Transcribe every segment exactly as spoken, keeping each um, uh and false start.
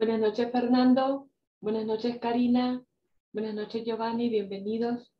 Buenas noches, Fernando. Buenas noches, Karina. Buenas noches, Giovanni. Bienvenidos.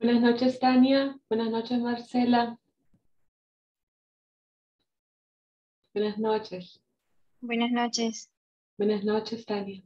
Buenas noches, Tania. Buenas noches, Marcela. Buenas noches. Buenas noches. Buenas noches, Tania.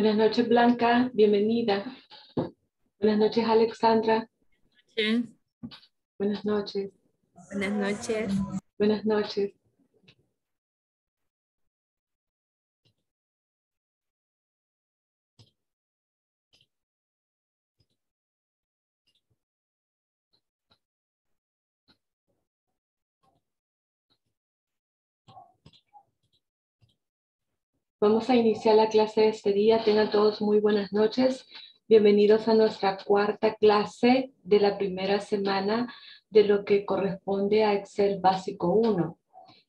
Buenas noches, Blanca, bienvenida. Buenas noches, Alexandra. Buenas noches. Buenas noches. Buenas noches. Buenas noches. Vamos a iniciar la clase de este día. Tengan todos muy buenas noches. Bienvenidos a nuestra cuarta clase de la primera semana de lo que corresponde a Excel Básico uno.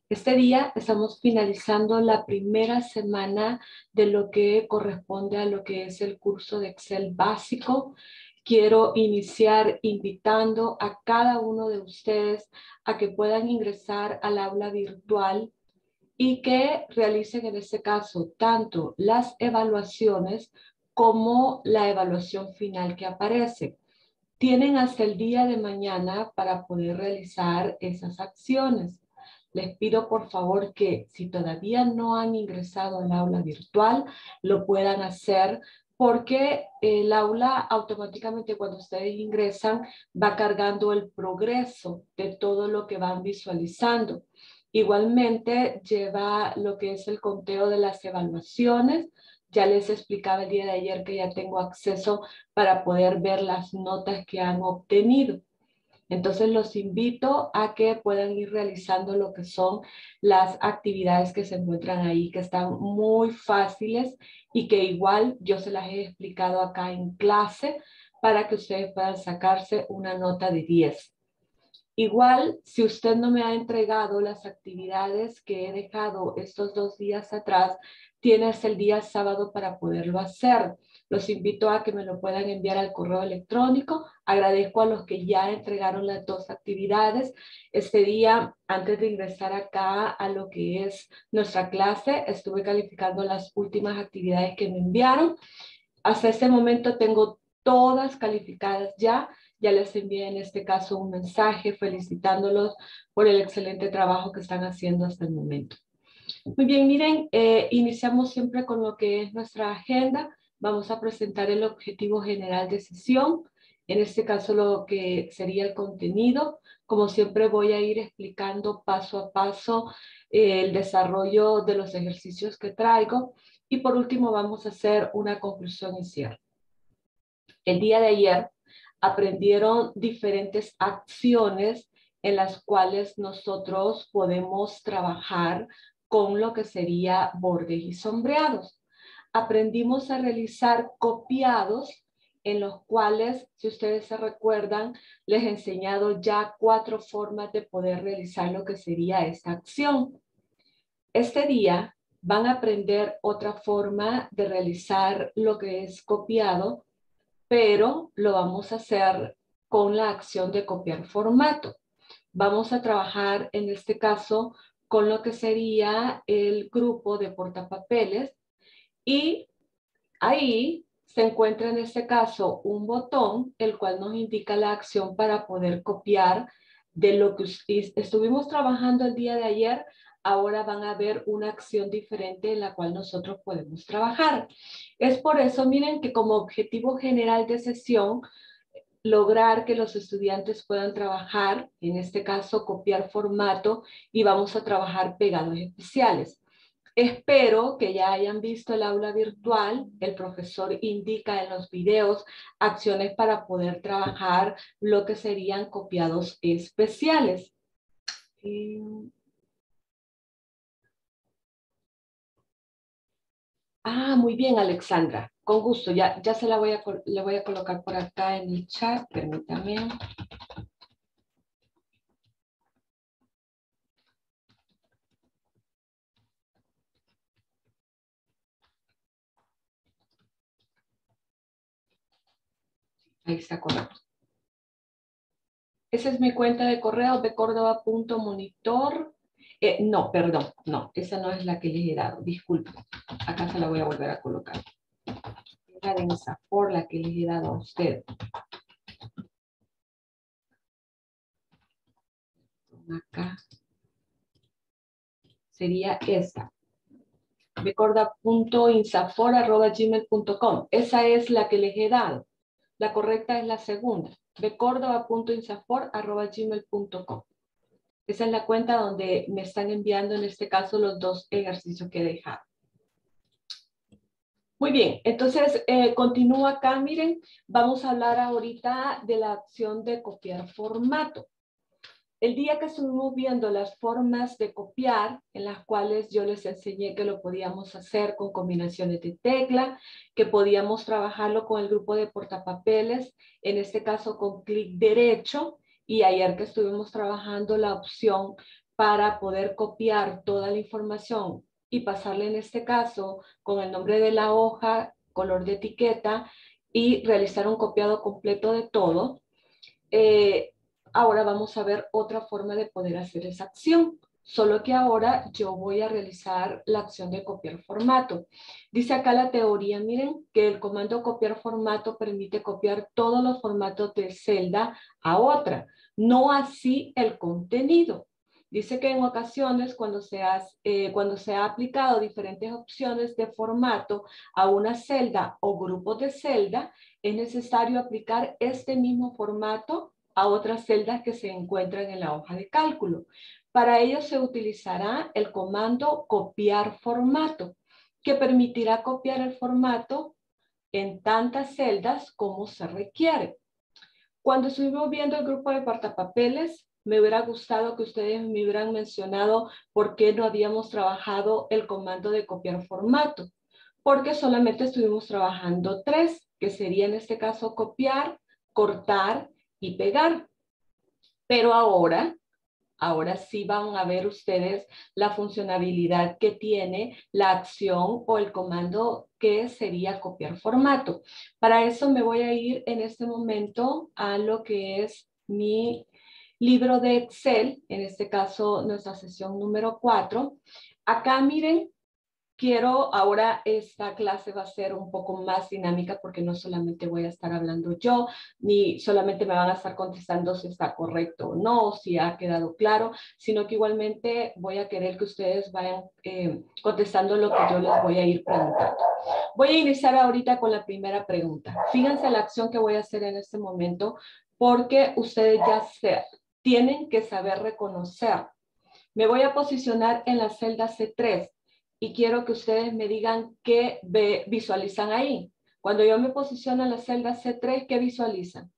Este día estamos finalizando la primera semana de lo que corresponde a lo que es el curso de Excel Básico. Quiero iniciar invitando a cada uno de ustedes a que puedan ingresar al aula virtual y que realicen en este caso tanto las evaluaciones como la evaluación final que aparece. Tienen hasta el día de mañana para poder realizar esas acciones. Les pido por favor que si todavía no han ingresado al aula virtual, lo puedan hacer porque el aula automáticamente cuando ustedes ingresan va cargando el progreso de todo lo que van visualizando. Igualmente lleva lo que es el conteo de las evaluaciones. Ya les explicaba el día de ayer que ya tengo acceso para poder ver las notas que han obtenido. Entonces los invito a que puedan ir realizando lo que son las actividades que se encuentran ahí, que están muy fáciles y que igual yo se las he explicado acá en clase para que ustedes puedan sacarse una nota de diez. Igual, si usted no me ha entregado las actividades que he dejado estos dos días atrás, tienes el día sábado para poderlo hacer. Los invito a que me lo puedan enviar al correo electrónico. Agradezco a los que ya entregaron las dos actividades. Este día, antes de ingresar acá a lo que es nuestra clase, estuve calificando las últimas actividades que me enviaron. Hasta este momento tengo todas calificadas ya. Ya les envié en este caso un mensaje felicitándolos por el excelente trabajo que están haciendo hasta el momento. Muy bien, miren, eh, iniciamos siempre con lo que es nuestra agenda. Vamos a presentar el objetivo general de sesión. En este caso lo que sería el contenido. Como siempre voy a ir explicando paso a paso eh, el desarrollo de los ejercicios que traigo. Y por último vamos a hacer una conclusión y cierre. El día de ayer aprendieron diferentes acciones en las cuales nosotros podemos trabajar con lo que sería bordes y sombreados. Aprendimos a realizar copiados en los cuales, si ustedes se recuerdan, les he enseñado ya cuatro formas de poder realizar lo que sería esta acción. Este día van a aprender otra forma de realizar lo que es copiado, pero lo vamos a hacer con la acción de copiar formato. Vamos a trabajar en este caso con lo que sería el grupo de portapapeles y ahí se encuentra en este caso un botón el cual nos indica la acción para poder copiar de lo que estuvimos trabajando el día de ayer. Ahora van a ver una acción diferente en la cual nosotros podemos trabajar. Es por eso, miren, que como objetivo general de sesión, lograr que los estudiantes puedan trabajar, en este caso copiar formato, y vamos a trabajar pegados especiales. Espero que ya hayan visto el aula virtual. El profesor indica en los videos acciones para poder trabajar lo que serían copiados especiales. Y... Ah, muy bien, Alexandra. Con gusto. Ya, ya se la voy a, le voy a colocar por acá en el chat. Permítame. Ahí está correcto. Esa es mi cuenta de correo de córdoba punto monitor. Eh, no, perdón, no, esa no es la que les he dado, disculpen, acá se la voy a volver a colocar. Era de Insafor la que les he dado a usted. Acá sería esta. becorda punto insafor arroba gmail punto com. Esa es la que les he dado. La correcta es la segunda, becorda punto insafor arroba gmail punto com. Esa es la cuenta donde me están enviando en este caso los dos ejercicios que he dejado. Muy bien, entonces eh, continúa acá, miren, vamos a hablar ahorita de la acción de copiar formato. El día que estuvimos viendo las formas de copiar, en las cuales yo les enseñé que lo podíamos hacer con combinaciones de tecla, que podíamos trabajarlo con el grupo de portapapeles, en este caso con clic derecho, y ayer que estuvimos trabajando la opción para poder copiar toda la información y pasarla en este caso con el nombre de la hoja, color de etiqueta y realizar un copiado completo de todo. Eh, Ahora vamos a ver otra forma de poder hacer esa acción, solo que ahora yo voy a realizar la acción de copiar formato. Dice acá la teoría, miren, que el comando copiar formato permite copiar todos los formatos de celda a otra, no así el contenido. Dice que en ocasiones cuando se, has, eh, cuando se ha aplicado diferentes opciones de formato a una celda o grupos de celda, es necesario aplicar este mismo formato a otras celdas que se encuentran en la hoja de cálculo. Para ello se utilizará el comando copiar formato, que permitirá copiar el formato en tantas celdas como se requiere. Cuando estuvimos viendo el grupo de portapapeles, me hubiera gustado que ustedes me hubieran mencionado por qué no habíamos trabajado el comando de copiar formato, porque solamente estuvimos trabajando tres, que sería en este caso copiar, cortar y pegar. Pero ahora, ahora sí van a ver ustedes la funcionalidad que tiene la acción o el comando que sería copiar formato. Para eso me voy a ir en este momento a lo que es mi libro de Excel, en este caso nuestra sesión número cuatro. Acá miren, quiero, ahora esta clase va a ser un poco más dinámica porque no solamente voy a estar hablando yo, ni solamente me van a estar contestando si está correcto o no, o si ha quedado claro, sino que igualmente voy a querer que ustedes vayan eh, contestando lo que yo les voy a ir preguntando. Voy a iniciar ahorita con la primera pregunta. Fíjense la acción que voy a hacer en este momento porque ustedes ya se, tienen que saber reconocer. Me voy a posicionar en la celda C tres. Y quiero que ustedes me digan qué visualizan ahí. Cuando yo me posiciono en la celda C tres, ¿qué visualizan?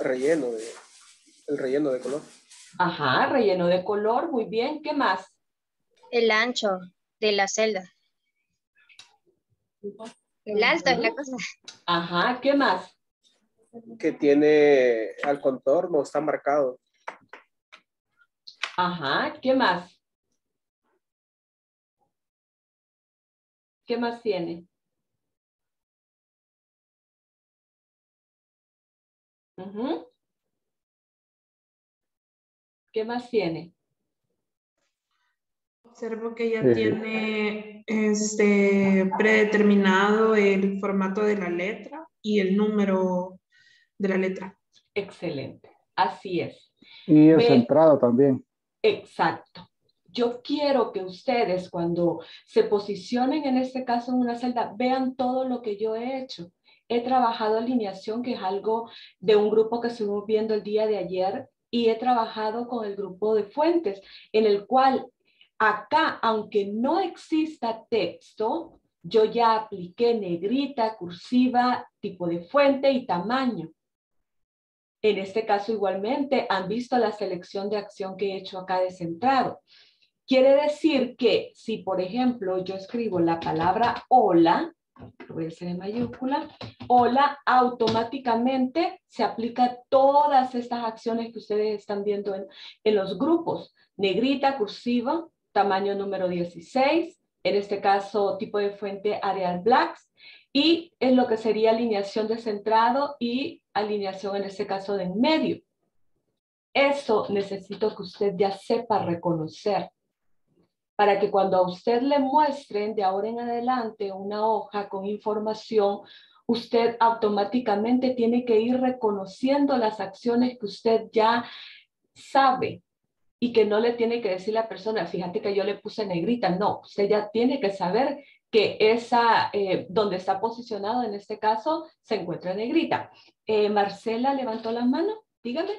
Relleno de, el relleno de color. Ajá, relleno de color, muy bien. ¿Qué más? El ancho de la celda. El alto es la cosa. Ajá, ¿qué más? Que tiene al contorno, está marcado. Ajá, ¿qué más? ¿Qué más tiene? Uh-huh. ¿Qué más tiene? Observo que ya sí. tiene este, predeterminado el formato de la letra y el número de la letra. Excelente, así es. Y es Me... centrado también. Exacto. Yo quiero que ustedes cuando se posicionen en este caso en una celda, vean todo lo que yo he hecho. He trabajado alineación, que es algo de un grupo que estuvimos viendo el día de ayer, y he trabajado con el grupo de fuentes, en el cual acá, aunque no exista texto, yo ya apliqué negrita, cursiva, tipo de fuente y tamaño. En este caso igualmente han visto la selección de acción que he hecho acá de centrado. Quiere decir que si, por ejemplo, yo escribo la palabra hola, lo voy a hacer en mayúscula, hola, automáticamente se aplica todas estas acciones que ustedes están viendo en, en los grupos. Negrita, cursiva, tamaño número dieciséis, en este caso tipo de fuente Arial Blacks, y en lo que sería alineación de centrado y alineación en este caso de en medio. Eso necesito que usted ya sepa reconocer, para que cuando a usted le muestren de ahora en adelante una hoja con información, usted automáticamente tiene que ir reconociendo las acciones que usted ya sabe. y que no le tiene que decir la persona, fíjate que yo le puse negrita. No, usted ya tiene que saber que esa, eh, donde está posicionado en este caso, se encuentra negrita. Eh, Marcela levantó la mano, dígame.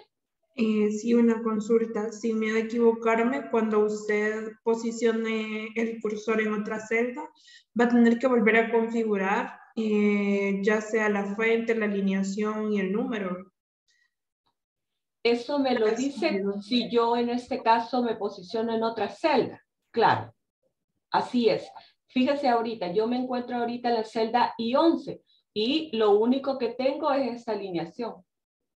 Eh, sí, una consulta. Sin miedo a equivocarme, cuando usted posicione el cursor en otra celda, va a tener que volver a configurar, eh, ya sea la fuente, la alineación y el número. Eso me lo dice si yo en este caso me posiciono en otra celda. Claro, así es. Fíjese ahorita, yo me encuentro ahorita en la celda I once y lo único que tengo es esta alineación,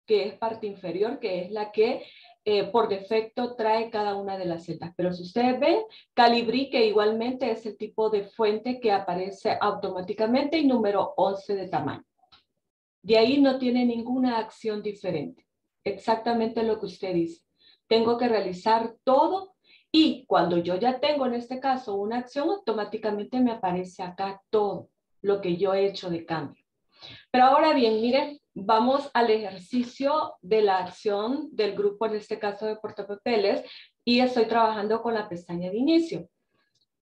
que es parte inferior, que es la que eh, por defecto trae cada una de las celdas. Pero si ustedes ven, calibrique igualmente es el tipo de fuente que aparece automáticamente y número once de tamaño. De ahí no tiene ninguna acción diferente. Exactamente lo que usted dice. Tengo que realizar todo y cuando yo ya tengo en este caso una acción, automáticamente me aparece acá todo lo que yo he hecho de cambio. Pero ahora bien, miren, vamos al ejercicio de la acción del grupo, en este caso de portapapeles, y estoy trabajando con la pestaña de inicio.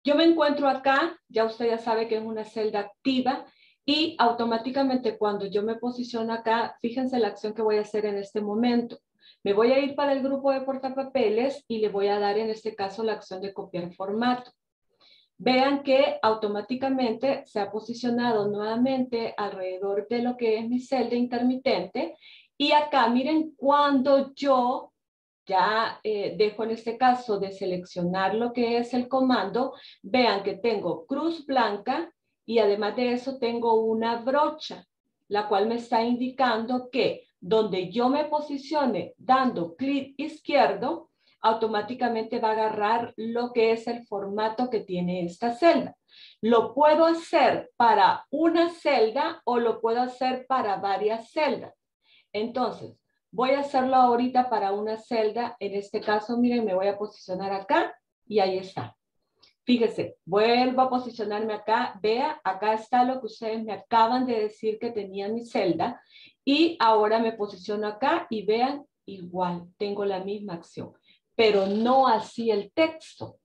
Yo me encuentro acá, ya usted ya sabe que es una celda activa, y automáticamente cuando yo me posiciono acá, fíjense la acción que voy a hacer en este momento. Me voy a ir para el grupo de portapapeles y le voy a dar en este caso la acción de copiar formato. Vean que automáticamente se ha posicionado nuevamente alrededor de lo que es mi celda intermitente. Y acá, miren, cuando yo ya eh, dejo en este caso de seleccionar lo que es el comando, vean que tengo cruz blanca y además de eso tengo una brocha, la cual me está indicando que donde yo me posicione dando clic izquierdo, automáticamente va a agarrar lo que es el formato que tiene esta celda. Lo puedo hacer para una celda o lo puedo hacer para varias celdas. Entonces, voy a hacerlo ahorita para una celda. En este caso, miren, me voy a posicionar acá y ahí está. Fíjese, vuelvo a posicionarme acá. Vea, acá está lo que ustedes me acaban de decir que tenía mi celda. Y ahora me posiciono acá y vean, igual, tengo la misma acción. Pero no así el texto.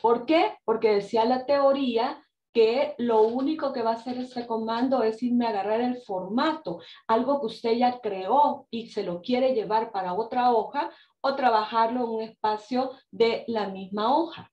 ¿Por qué? Porque decía la teoría que lo único que va a hacer este comando es irme a agarrar el formato, algo que usted ya creó y se lo quiere llevar para otra hoja o trabajarlo en un espacio de la misma hoja,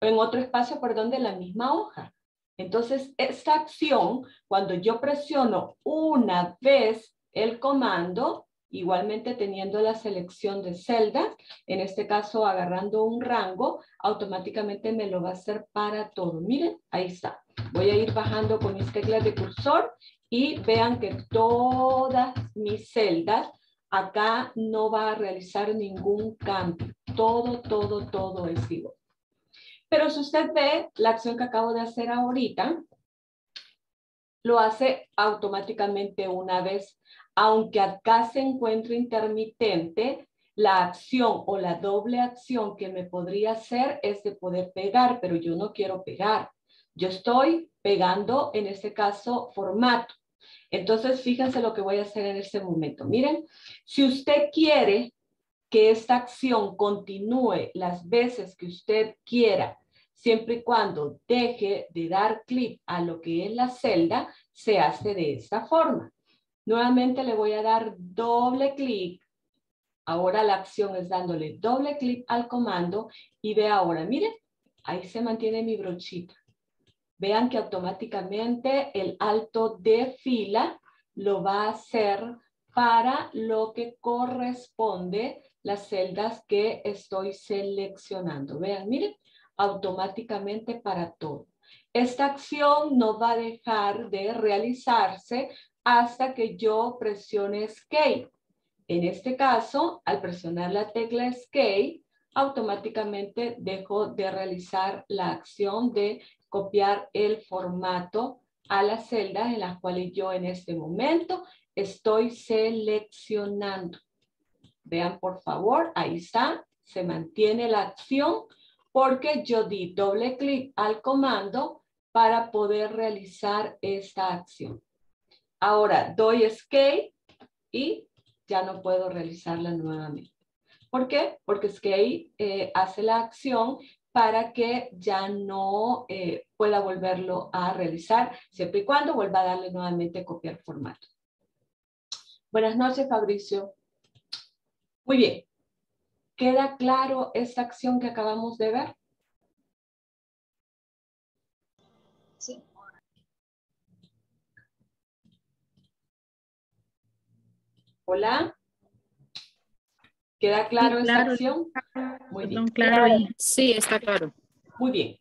en otro espacio, perdón, de la misma hoja. Entonces, esta acción, cuando yo presiono una vez el comando, igualmente teniendo la selección de celdas, en este caso agarrando un rango, automáticamente me lo va a hacer para todo. Miren, ahí está. Voy a ir bajando con mis teclas de cursor y vean que todas mis celdas acá no va a realizar ningún cambio. Todo, todo, todo es igual. Pero si usted ve la acción que acabo de hacer ahorita, lo hace automáticamente una vez. Aunque acá se encuentra intermitente, la acción o la doble acción que me podría hacer es de poder pegar, pero yo no quiero pegar. Yo estoy pegando, en este caso, formato. Entonces, fíjense lo que voy a hacer en este momento. Miren, si usted quiere que esta acción continúe las veces que usted quiera, siempre y cuando deje de dar clic a lo que es la celda, se hace de esta forma. Nuevamente le voy a dar doble clic. Ahora la acción es dándole doble clic al comando. Y ve ahora, miren, ahí se mantiene mi brochita. Vean que automáticamente el alto de fila lo va a hacer para lo que corresponde las celdas que estoy seleccionando. Vean, miren, automáticamente para todo. Esta acción no va a dejar de realizarse hasta que yo presione Escape. En este caso, al presionar la tecla Escape, automáticamente dejo de realizar la acción de copiar el formato a las celdas en las cuales yo en este momento estoy seleccionando. Vean, por favor, ahí está, se mantiene la acción porque yo di doble clic al comando para poder realizar esta acción. Ahora doy escape y ya no puedo realizarla nuevamente. ¿Por qué? Porque Scale eh, hace la acción para que ya no eh, pueda volverlo a realizar, siempre y cuando vuelva a darle nuevamente copiar formato. Buenas noches, Fabricio. Muy bien. ¿Queda claro esta acción que acabamos de ver? Sí. Hola. ¿Queda claro, sí, claro esta acción? Muy bien. Claro. Sí, está claro. Muy bien.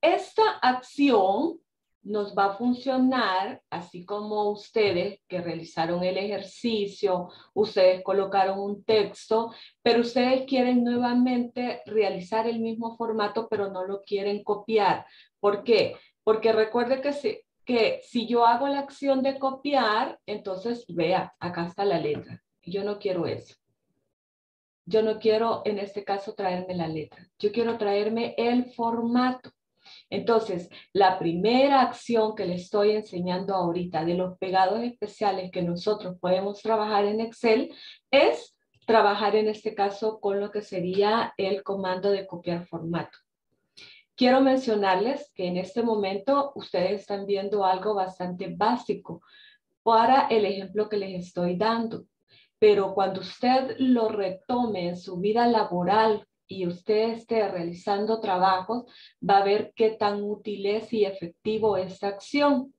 Esta acción nos va a funcionar, así como ustedes que realizaron el ejercicio, ustedes colocaron un texto, pero ustedes quieren nuevamente realizar el mismo formato, pero no lo quieren copiar. ¿Por qué? Porque recuerde que si, que si yo hago la acción de copiar, entonces, vea, acá está la letra. Yo no quiero eso. Yo no quiero, en este caso, traerme la letra. Yo quiero traerme el formato. Entonces, la primera acción que les estoy enseñando ahorita de los pegados especiales que nosotros podemos trabajar en Excel es trabajar en este caso con lo que sería el comando de copiar formato. Quiero mencionarles que en este momento ustedes están viendo algo bastante básico para el ejemplo que les estoy dando. Pero cuando usted lo retome en su vida laboral, y usted esté realizando trabajos, va a ver qué tan útil es y efectivo esta acción.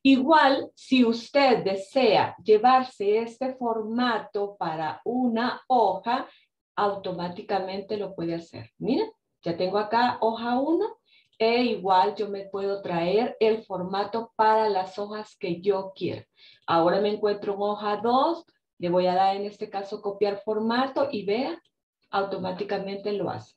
Igual, si usted desea llevarse este formato para una hoja, automáticamente lo puede hacer. Miren, ya tengo acá hoja uno, e igual yo me puedo traer el formato para las hojas que yo quiera. Ahora me encuentro en hoja dos, le voy a dar en este caso copiar formato y vea, automáticamente lo hace.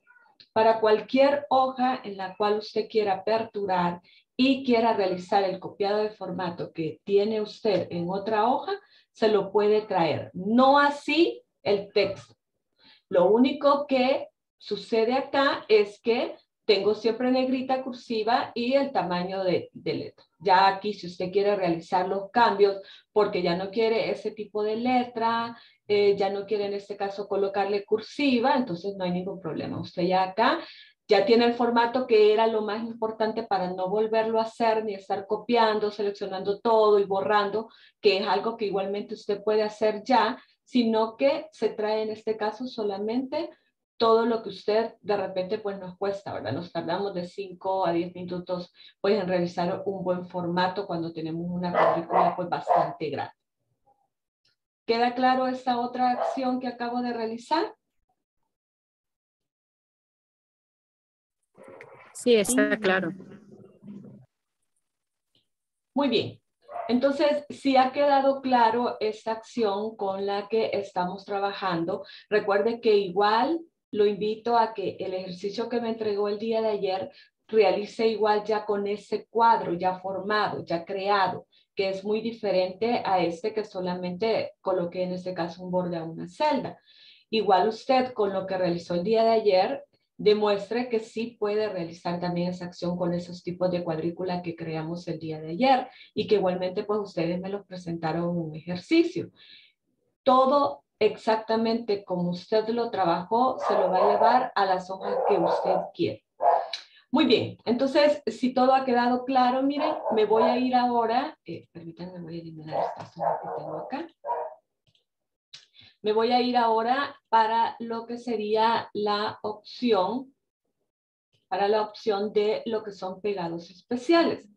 Para cualquier hoja en la cual usted quiera aperturar y quiera realizar el copiado de formato que tiene usted en otra hoja, se lo puede traer. No así el texto. Lo único que sucede acá es que tengo siempre negrita cursiva y el tamaño de, de letra. Ya aquí, si usted quiere realizar los cambios, porque ya no quiere ese tipo de letra, eh, ya no quiere en este caso colocarle cursiva, entonces no hay ningún problema. Usted ya acá, ya tiene el formato que era lo más importante para no volverlo a hacer, ni estar copiando, seleccionando todo y borrando, que es algo que igualmente usted puede hacer ya, sino que se trae en este caso solamente todo lo que usted de repente pues nos cuesta, ¿verdad? Nos tardamos de cinco a diez minutos pues en realizar un buen formato cuando tenemos una currícula pues bastante grande. ¿Queda claro esta otra acción que acabo de realizar? Sí, está claro. Muy bien. Entonces, si ha quedado claro esta acción con la que estamos trabajando, recuerde que igual lo invito a que el ejercicio que me entregó el día de ayer realice igual ya con ese cuadro ya formado, ya creado, que es muy diferente a este que solamente coloqué en este caso un borde a una celda. Igual usted con lo que realizó el día de ayer demuestre que sí puede realizar también esa acción con esos tipos de cuadrícula que creamos el día de ayer y que igualmente pues ustedes me los presentaron en un ejercicio. Todo exactamente como usted lo trabajó, se lo va a llevar a las hojas que usted quiere. Muy bien, entonces, si todo ha quedado claro, miren, me voy a ir ahora, eh, permítanme, voy a eliminar esta zona que tengo acá. Me voy a ir ahora para lo que sería la opción, para la opción de lo que son pegados especiales.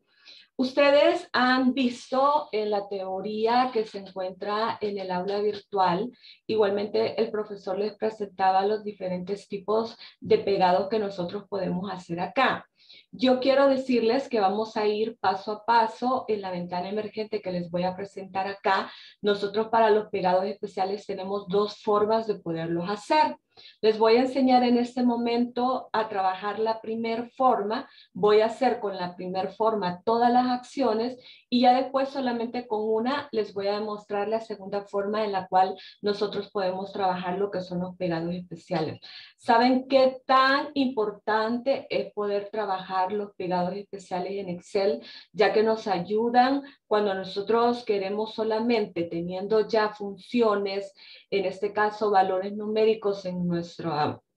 Ustedes han visto en la teoría que se encuentra en el aula virtual, igualmente el profesor les presentaba los diferentes tipos de pegados que nosotros podemos hacer acá. Yo quiero decirles que vamos a ir paso a paso en la ventana emergente que les voy a presentar acá. Nosotros para los pegados especiales tenemos dos formas de poderlos hacer. Les voy a enseñar en este momento a trabajar la primera forma. Voy a hacer con la primera forma todas las acciones y ya después solamente con una les voy a demostrar la segunda forma en la cual nosotros podemos trabajar lo que son los pegados especiales. ¿Saben qué tan importante es poder trabajar los pegados especiales en Excel? Ya que nos ayudan cuando nosotros queremos solamente, teniendo ya funciones, en este caso valores numéricos en nuestro...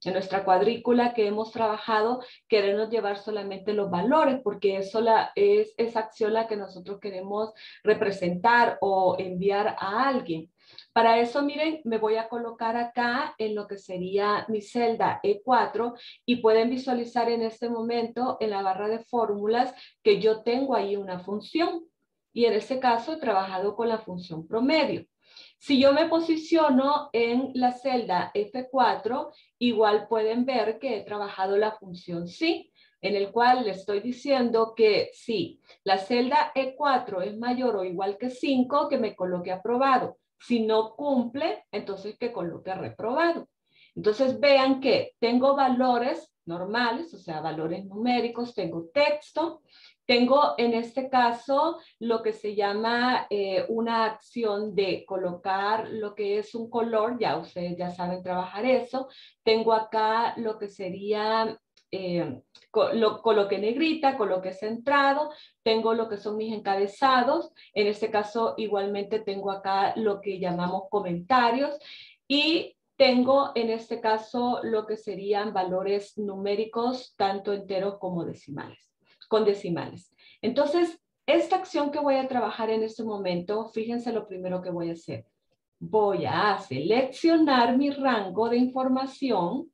en nuestra cuadrícula que hemos trabajado, queremos llevar solamente los valores, porque eso la, es esa acción la que nosotros queremos representar o enviar a alguien. Para eso, miren, me voy a colocar acá en lo que sería mi celda E cuatro y pueden visualizar en este momento en la barra de fórmulas que yo tengo ahí una función y en este caso he trabajado con la función promedio. Si yo me posiciono en la celda F cuatro, igual pueden ver que he trabajado la función sí, en el cual le estoy diciendo que si la celda E cuatro es mayor o igual que cinco, que me coloque aprobado. Si no cumple, entonces que coloque reprobado. Entonces vean que tengo valores normales, o sea, valores numéricos, tengo texto. Tengo en este caso lo que se llama eh, una acción de colocar lo que es un color, ya ustedes ya saben trabajar eso. Tengo acá lo que sería, eh, lo, coloqué negrita, coloqué centrado, tengo lo que son mis encabezados. En este caso igualmente tengo acá lo que llamamos comentarios y tengo en este caso lo que serían valores numéricos, tanto enteros como decimales. con decimales. Entonces, esta acción que voy a trabajar en este momento, fíjense lo primero que voy a hacer. Voy a seleccionar mi rango de información.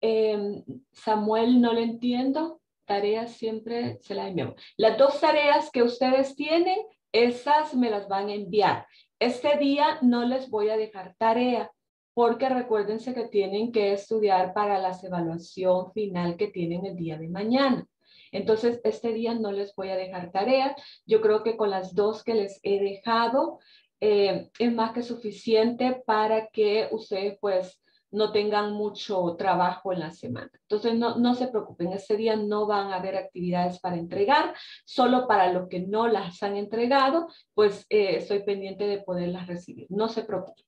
Eh, Samuel, no lo entiendo. Tareas siempre se las envío. Las dos tareas que ustedes tienen, esas me las van a enviar. Este día no les voy a dejar tarea, porque recuérdense que tienen que estudiar para la evaluación final que tienen el día de mañana. Entonces, este día no les voy a dejar tarea. Yo creo que con las dos que les he dejado eh, es más que suficiente para que ustedes pues no tengan mucho trabajo en la semana. Entonces, no, no se preocupen, este día no van a haber actividades para entregar, solo para los que no las han entregado, pues eh, estoy pendiente de poderlas recibir. No se preocupen.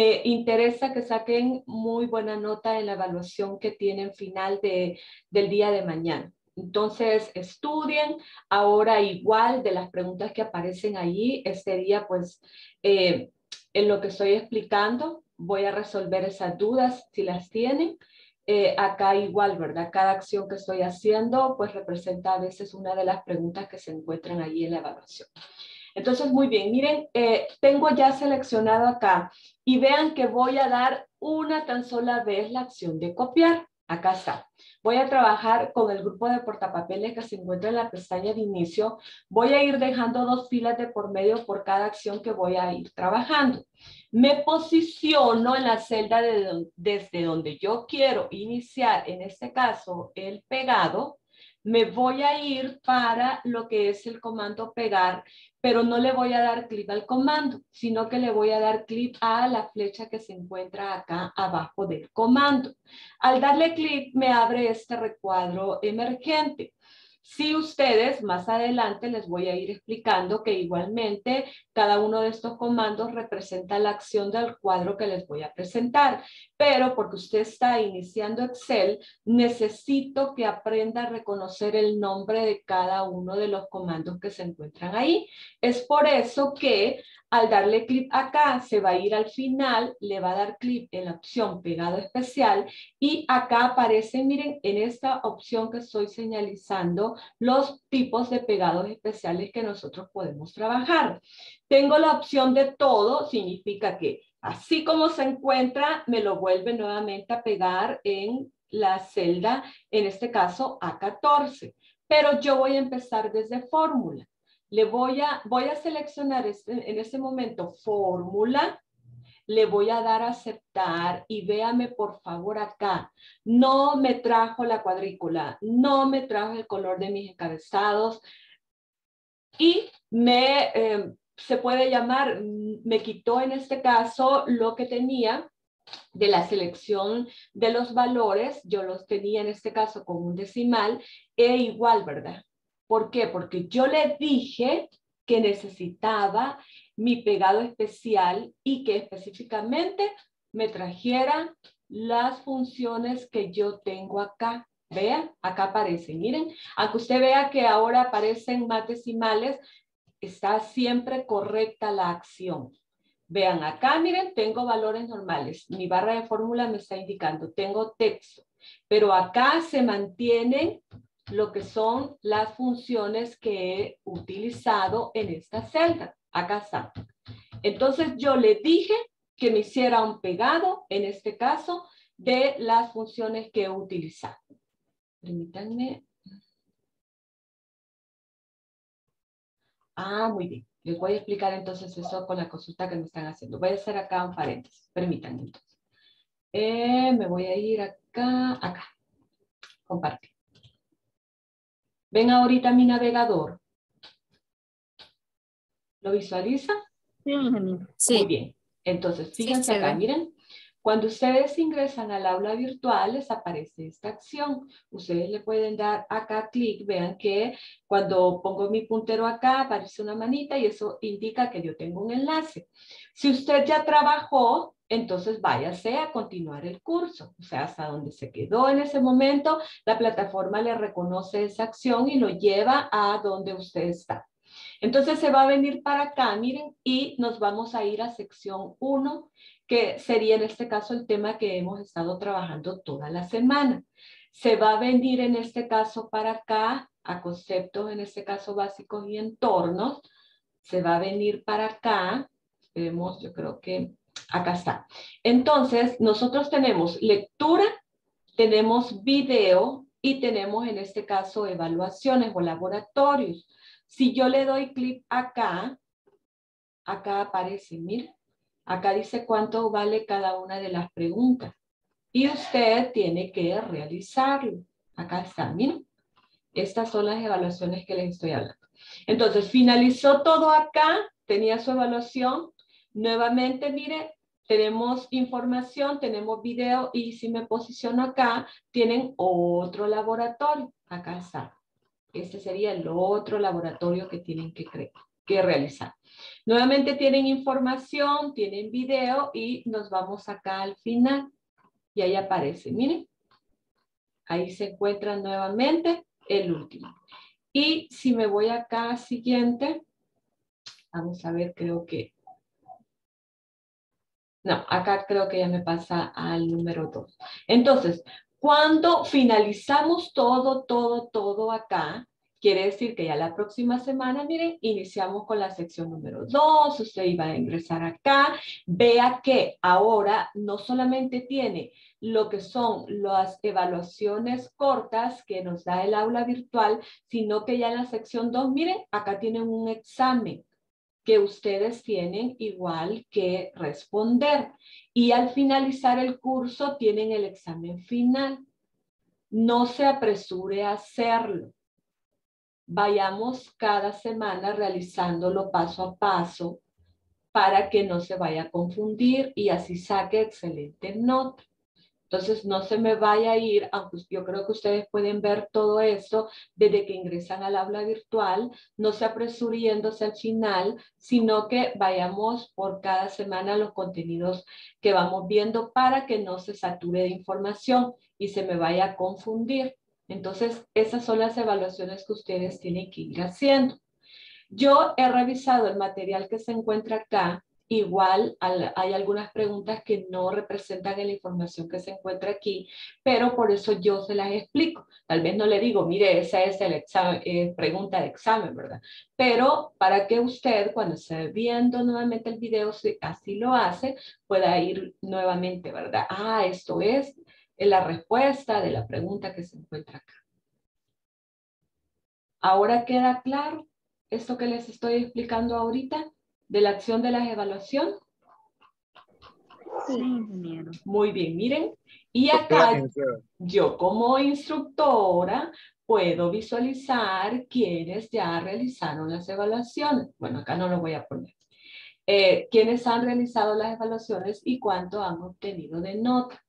Me interesa que saquen muy buena nota en la evaluación que tienen final de, del día de mañana. Entonces, estudien. Ahora igual de las preguntas que aparecen allí, este día, pues, eh, en lo que estoy explicando, voy a resolver esas dudas si las tienen. Eh, acá igual, ¿verdad? Cada acción que estoy haciendo, pues, representa a veces una de las preguntas que se encuentran allí en la evaluación. Entonces, muy bien, miren, eh, tengo ya seleccionado acá y vean que voy a dar una tan sola vez la acción de copiar. Acá está. Voy a trabajar con el grupo de portapapeles que se encuentra en la pestaña de inicio. Voy a ir dejando dos filas de por medio por cada acción que voy a ir trabajando. Me posiciono en la celda de, desde donde yo quiero iniciar, en este caso, el pegado. Me voy a ir para lo que es el comando pegar, pero no le voy a dar clic al comando, sino que le voy a dar clic a la flecha que se encuentra acá abajo del comando. Al darle clic me abre este recuadro emergente. Si ustedes más adelante les voy a ir explicando que igualmente cada uno de estos comandos representa la acción del cuadro que les voy a presentar, pero porque usted está iniciando Excel, necesito que aprenda a reconocer el nombre de cada uno de los comandos que se encuentran ahí. Es por eso que al darle clic acá, se va a ir al final, le va a dar clic en la opción pegado especial y acá aparecen, miren, en esta opción que estoy señalizando, los tipos de pegados especiales que nosotros podemos trabajar. Tengo la opción de todo, significa que así como se encuentra, me lo vuelve nuevamente a pegar en la celda, en este caso A catorce. Pero yo voy a empezar desde fórmula. Le voy a, voy a seleccionar este, en este momento fórmula, le voy a dar a aceptar y véame por favor acá, no me trajo la cuadrícula, no me trajo el color de mis encabezados y me, eh, se puede llamar, me quitó en este caso lo que tenía de la selección de los valores, yo los tenía en este caso con un decimal, e igual, ¿verdad? ¿Por qué? Porque yo le dije que necesitaba mi pegado especial y que específicamente me trajera las funciones que yo tengo acá. Vean, acá aparecen, miren, aunque usted vea que ahora aparecen más decimales, está siempre correcta la acción. Vean acá, miren, tengo valores normales. Mi barra de fórmula me está indicando, tengo texto. Pero acá se mantienen lo que son las funciones que he utilizado en esta celda. Acá está. Entonces yo le dije que me hiciera un pegado, en este caso, de las funciones que he utilizado. Permítanme. Ah, muy bien. Les voy a explicar entonces eso con la consulta que me están haciendo. Voy a hacer acá un paréntesis. Permítanme entonces. Eh, me voy a ir acá, acá. Compartir. Ven ahorita mi navegador. ¿Lo visualiza? Sí, sí. Muy bien. Entonces, fíjense sí, acá, miren. Cuando ustedes ingresan al aula virtual, les aparece esta acción. Ustedes le pueden dar acá clic. Vean que cuando pongo mi puntero acá, aparece una manita y eso indica que yo tengo un enlace. Si usted ya trabajó, entonces váyase a continuar el curso. O sea, hasta donde se quedó en ese momento, la plataforma le reconoce esa acción y lo lleva a donde usted está. Entonces se va a venir para acá, miren, y nos vamos a ir a sección uno, que sería en este caso el tema que hemos estado trabajando toda la semana. Se va a venir en este caso para acá, a conceptos en este caso básicos y entornos. Se va a venir para acá, vemos, yo creo que acá está. Entonces nosotros tenemos lectura, tenemos video y tenemos en este caso evaluaciones o laboratorios. Si yo le doy clic acá, acá aparece, mira, acá dice cuánto vale cada una de las preguntas. Y usted tiene que realizarlo. Acá está, mira. Estas son las evaluaciones que les estoy hablando. Entonces, finalizó todo acá, tenía su evaluación. Nuevamente, mire, tenemos información, tenemos video y si me posiciono acá, tienen otro laboratorio. Acá está. Este sería el otro laboratorio que tienen que, que realizar. Nuevamente tienen información, tienen video y nos vamos acá al final. Y ahí aparece, miren. Ahí se encuentra nuevamente el último. Y si me voy acá al siguiente, vamos a ver, creo que... No, acá creo que ya me pasa al número dos. Entonces... Cuando finalizamos todo, todo, todo acá, quiere decir que ya la próxima semana, miren, iniciamos con la sección número dos, usted iba a ingresar acá, vea que ahora no solamente tiene lo que son las evaluaciones cortas que nos da el aula virtual, sino que ya en la sección dos, miren, acá tienen un examen que ustedes tienen igual que responder. Y al finalizar el curso tienen el examen final. No se apresure a hacerlo. Vayamos cada semana realizándolo paso a paso para que no se vaya a confundir y así saque excelentes notas. Entonces no se me vaya a ir, aunque yo creo que ustedes pueden ver todo esto desde que ingresan al aula virtual, no se apresuriéndose al final, sino que vayamos por cada semana los contenidos que vamos viendo para que no se sature de información y se me vaya a confundir. Entonces esas son las evaluaciones que ustedes tienen que ir haciendo. Yo he revisado el material que se encuentra acá. Igual hay algunas preguntas que no representan en la información que se encuentra aquí, pero por eso yo se las explico. Tal vez no le digo, mire, esa es el examen, eh, pregunta de examen, ¿verdad? Pero para que usted, cuando esté viendo nuevamente el video, si así lo hace, pueda ir nuevamente, ¿verdad? Ah, esto es la respuesta de la pregunta que se encuentra acá. ¿Ahora queda claro esto que les estoy explicando ahorita? ¿De la acción de las evaluaciones? Sí, ingeniero. Muy bien, miren. Y acá yo como instructora puedo visualizar quienes ya realizaron las evaluaciones. Bueno, acá no lo voy a poner. eh, quiénes han realizado las evaluaciones y cuánto han obtenido de nota.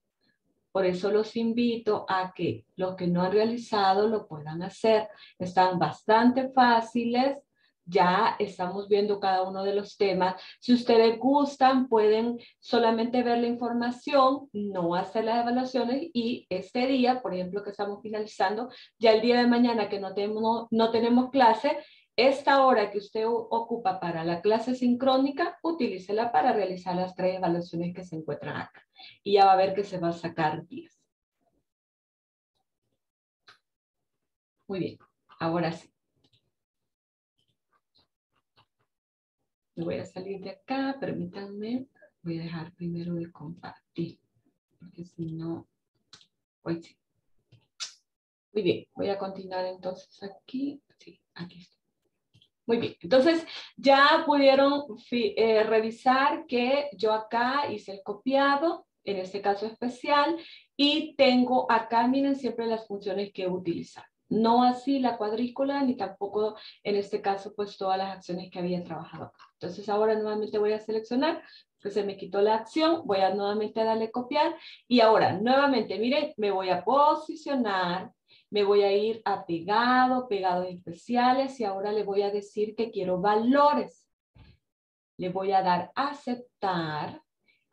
Por eso los invito a que los que no han realizado lo puedan hacer. Están bastante fáciles. Ya estamos viendo cada uno de los temas. Si ustedes gustan, pueden solamente ver la información, no hacer las evaluaciones. Y este día, por ejemplo, que estamos finalizando, ya el día de mañana que no tenemos, no tenemos clase, esta hora que usted ocupa para la clase sincrónica, utilícela para realizar las tres evaluaciones que se encuentran acá. Y ya va a ver que se va a sacar diez. Muy bien, ahora sí. Me voy a salir de acá, permítanme. Voy a dejar primero de compartir, porque si no... Hoy sí. Muy bien, voy a continuar entonces aquí. Sí, aquí estoy. Muy bien, entonces ya pudieron eh, revisar que yo acá hice el copiado, en este caso especial, y tengo acá, miren, siempre las funciones que utilizar. No así la cuadrícula, ni tampoco en este caso, pues todas las acciones que había trabajado acá. Entonces ahora nuevamente voy a seleccionar, que se me quitó la acción, voy a nuevamente darle copiar, y ahora nuevamente, miren, me voy a posicionar. Me voy a ir a pegado, pegados especiales, y ahora le voy a decir que quiero valores. Le voy a dar aceptar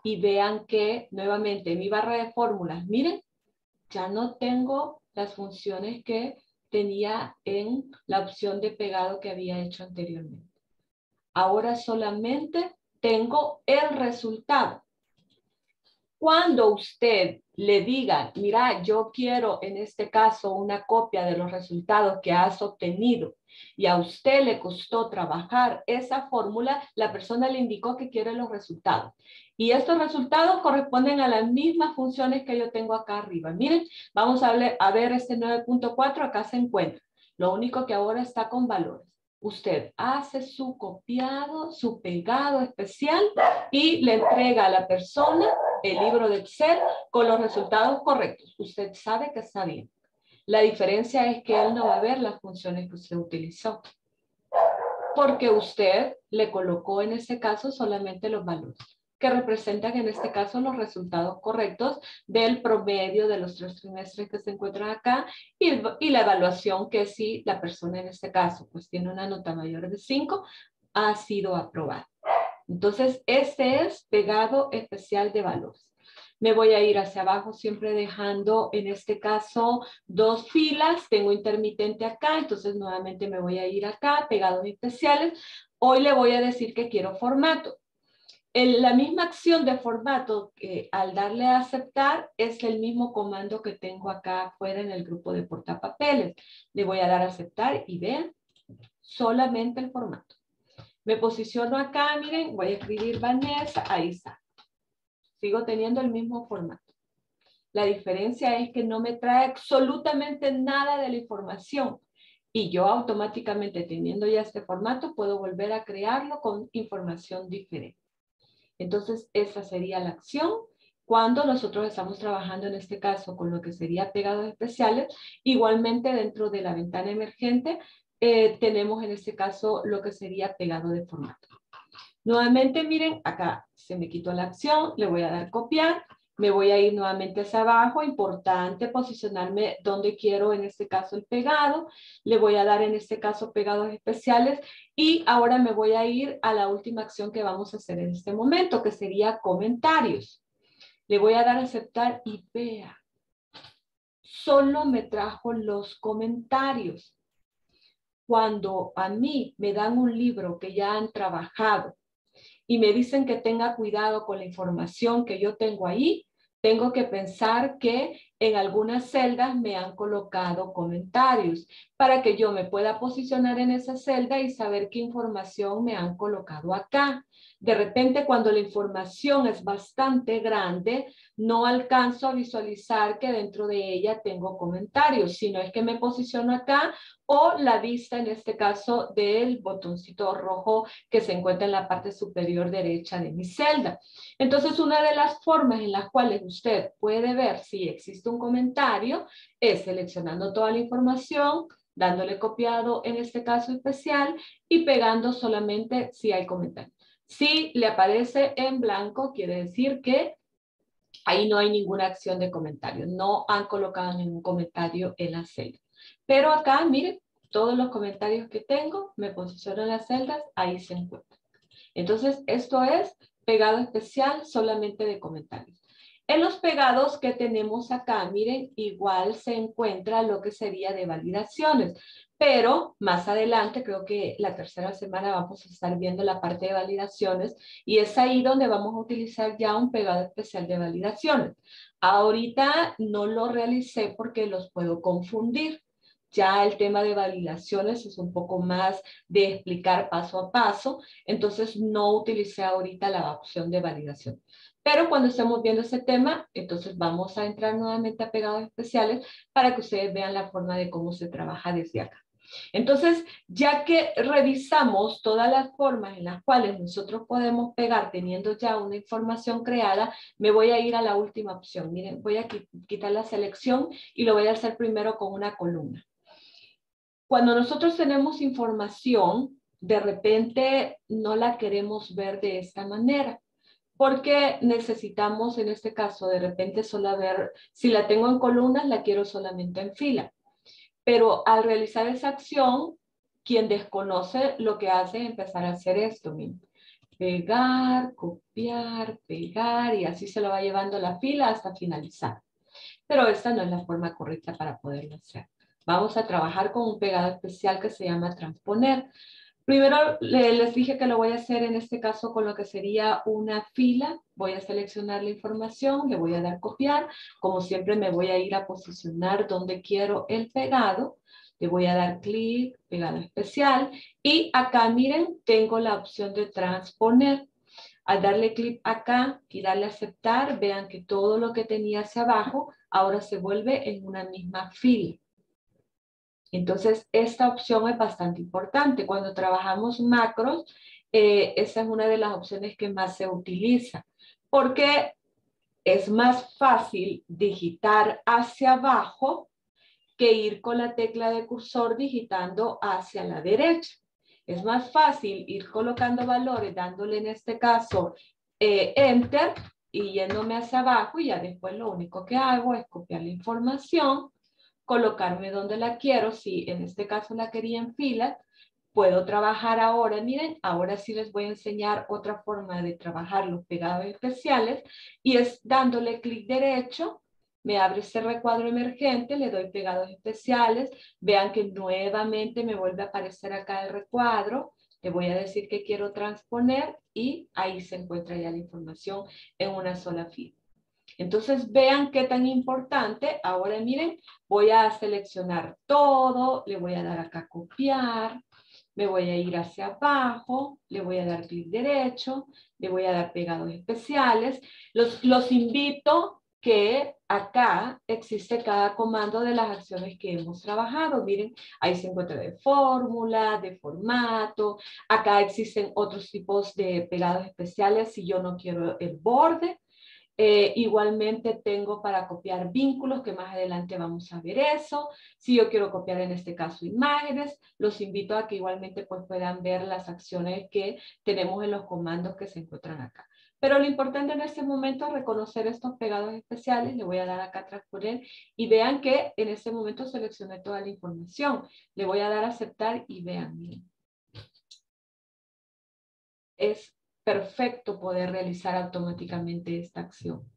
y vean que nuevamente mi barra de fórmulas, miren, ya no tengo las funciones que tenía en la opción de pegado que había hecho anteriormente. Ahora solamente tengo el resultado. Cuando usted le diga, mira, yo quiero en este caso una copia de los resultados que has obtenido y a usted le costó trabajar esa fórmula, la persona le indicó que quiere los resultados. Y estos resultados corresponden a las mismas funciones que yo tengo acá arriba. Miren, vamos a ver, a ver este nueve punto cuatro, acá se encuentra. Lo único que ahora está con valores. Usted hace su copiado, su pegado especial y le entrega a la persona el libro de Excel con los resultados correctos. Usted sabe que está bien. La diferencia es que él no va a ver las funciones que usted utilizó, porque usted le colocó en este caso solamente los valores, que representan en este caso los resultados correctos del promedio de los tres trimestres que se encuentran acá y, y la evaluación que si la persona en este caso pues tiene una nota mayor de cinco, ha sido aprobada. Entonces, este es pegado especial de valores. Me voy a ir hacia abajo siempre dejando en este caso dos filas. Tengo intermitente acá, entonces nuevamente me voy a ir acá, pegados especiales. Hoy le voy a decir que quiero formato. El, la misma acción de formato, eh, al darle a aceptar, es el mismo comando que tengo acá afuera en el grupo de portapapeles. Le voy a dar a aceptar y vean solamente el formato. Me posiciono acá, miren, voy a escribir Vanessa, ahí está. Sigo teniendo el mismo formato. La diferencia es que no me trae absolutamente nada de la información. Y yo automáticamente, teniendo ya este formato, puedo volver a crearlo con información diferente. Entonces, esa sería la acción cuando nosotros estamos trabajando en este caso con lo que sería pegados especiales. Igualmente, dentro de la ventana emergente, eh, tenemos en este caso lo que sería pegado de formato. Nuevamente, miren, acá se me quitó la acción, le voy a dar copiar, me voy a ir nuevamente hacia abajo, importante posicionarme donde quiero en este caso el pegado, le voy a dar en este caso pegados especiales y ahora me voy a ir a la última acción que vamos a hacer en este momento, que sería comentarios. Le voy a dar a aceptar y vea, solo me trajo los comentarios. Cuando a mí me dan un libro que ya han trabajado y me dicen que tenga cuidado con la información que yo tengo ahí, tengo que pensar que en algunas celdas me han colocado comentarios para que yo me pueda posicionar en esa celda y saber qué información me han colocado acá. De repente, cuando la información es bastante grande, no alcanzo a visualizar que dentro de ella tengo comentarios, sino es que me posiciono acá o la vista, en este caso, del botoncito rojo que se encuentra en la parte superior derecha de mi celda. Entonces, una de las formas en las cuales usted puede ver si existe un comentario es seleccionando toda la información, dándole copiado en este caso especial y pegando solamente si hay comentario. Si le aparece en blanco, quiere decir que ahí no hay ninguna acción de comentario. No han colocado ningún comentario en la celda. Pero acá, miren, todos los comentarios que tengo, me posiciono en las celdas, ahí se encuentran. Entonces, esto es pegado especial solamente de comentarios. En los pegados que tenemos acá, miren, igual se encuentra lo que sería de validaciones, pero más adelante, creo que la tercera semana vamos a estar viendo la parte de validaciones y es ahí donde vamos a utilizar ya un pegado especial de validaciones. Ahorita no lo realicé porque los puedo confundir. Ya el tema de validaciones es un poco más de explicar paso a paso, entonces no utilicé ahorita la opción de validación. Pero cuando estemos viendo ese tema, entonces vamos a entrar nuevamente a pegados especiales para que ustedes vean la forma de cómo se trabaja desde acá. Entonces, ya que revisamos todas las formas en las cuales nosotros podemos pegar teniendo ya una información creada, me voy a ir a la última opción. Miren, voy a quitar la selección y lo voy a hacer primero con una columna. Cuando nosotros tenemos información, de repente no la queremos ver de esta manera, porque necesitamos en este caso de repente solo ver, si la tengo en columnas, la quiero solamente en fila. Pero al realizar esa acción, quien desconoce lo que hace es empezar a hacer esto mismo. Pegar, copiar, pegar y así se lo va llevando la fila hasta finalizar. Pero esta no es la forma correcta para poderlo hacer. Vamos a trabajar con un pegado especial que se llama transponer. Primero les dije que lo voy a hacer en este caso con lo que sería una fila. Voy a seleccionar la información, le voy a dar copiar. Como siempre me voy a ir a posicionar donde quiero el pegado. Le voy a dar clic, pegado especial. Y acá miren, tengo la opción de transponer. Al darle clic acá y darle aceptar, vean que todo lo que tenía hacia abajo ahora se vuelve en una misma fila. Entonces, esta opción es bastante importante. Cuando trabajamos macros, eh, esa es una de las opciones que más se utiliza, porque es más fácil digitar hacia abajo que ir con la tecla de cursor digitando hacia la derecha. Es más fácil ir colocando valores, dándole en este caso eh, Enter y yéndome hacia abajo y ya después lo único que hago es copiar la información, colocarme donde la quiero. Si en este caso la quería en fila, puedo trabajar ahora. Miren, ahora sí les voy a enseñar otra forma de trabajar los pegados especiales y es dándole clic derecho, me abre este recuadro emergente, le doy pegados especiales, vean que nuevamente me vuelve a aparecer acá el recuadro, le voy a decir que quiero transponer y ahí se encuentra ya la información en una sola fila. Entonces vean qué tan importante. Ahora miren, voy a seleccionar todo, le voy a dar acá copiar, me voy a ir hacia abajo, le voy a dar clic derecho, le voy a dar pegados especiales. Los, los invito que acá existe cada comando de las acciones que hemos trabajado. Miren, ahí se encuentra de fórmula, de formato. Acá existen otros tipos de pegados especiales si yo no quiero el borde. Eh, igualmente tengo para copiar vínculos, que más adelante vamos a ver eso. Si yo quiero copiar en este caso imágenes, los invito a que igualmente pues, puedan ver las acciones que tenemos en los comandos que se encuentran acá. Pero lo importante en este momento es reconocer estos pegados especiales. Le voy a dar acá a transponer y vean que en este momento seleccioné toda la información. Le voy a dar a aceptar y vean, miren. Es perfecto poder realizar automáticamente esta acción.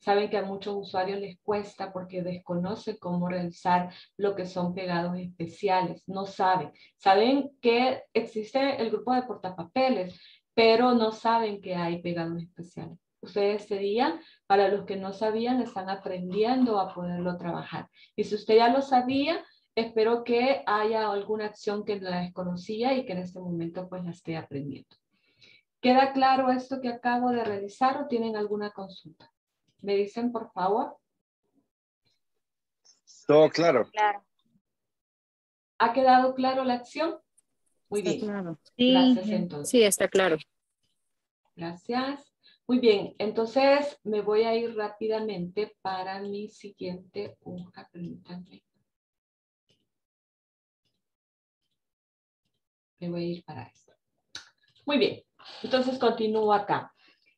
Saben que a muchos usuarios les cuesta porque desconocen cómo realizar lo que son pegados especiales. No saben. Saben que existe el grupo de portapapeles, pero no saben que hay pegados especiales. Ustedes este día, para los que no sabían, están aprendiendo a poderlo trabajar. Y si usted ya lo sabía, espero que haya alguna acción que la desconocía y que en este momento pues la esté aprendiendo. ¿Queda claro esto que acabo de realizar o tienen alguna consulta? ¿Me dicen, por favor? Todo claro. Claro. ¿Ha quedado claro la acción? Muy bien. Claro. Sí. Gracias, entonces. Sí, está claro. Gracias. Muy bien. Entonces, me voy a ir rápidamente para mi siguiente hoja. Permítanme. Me voy a ir para esto. Muy bien, entonces continúo acá.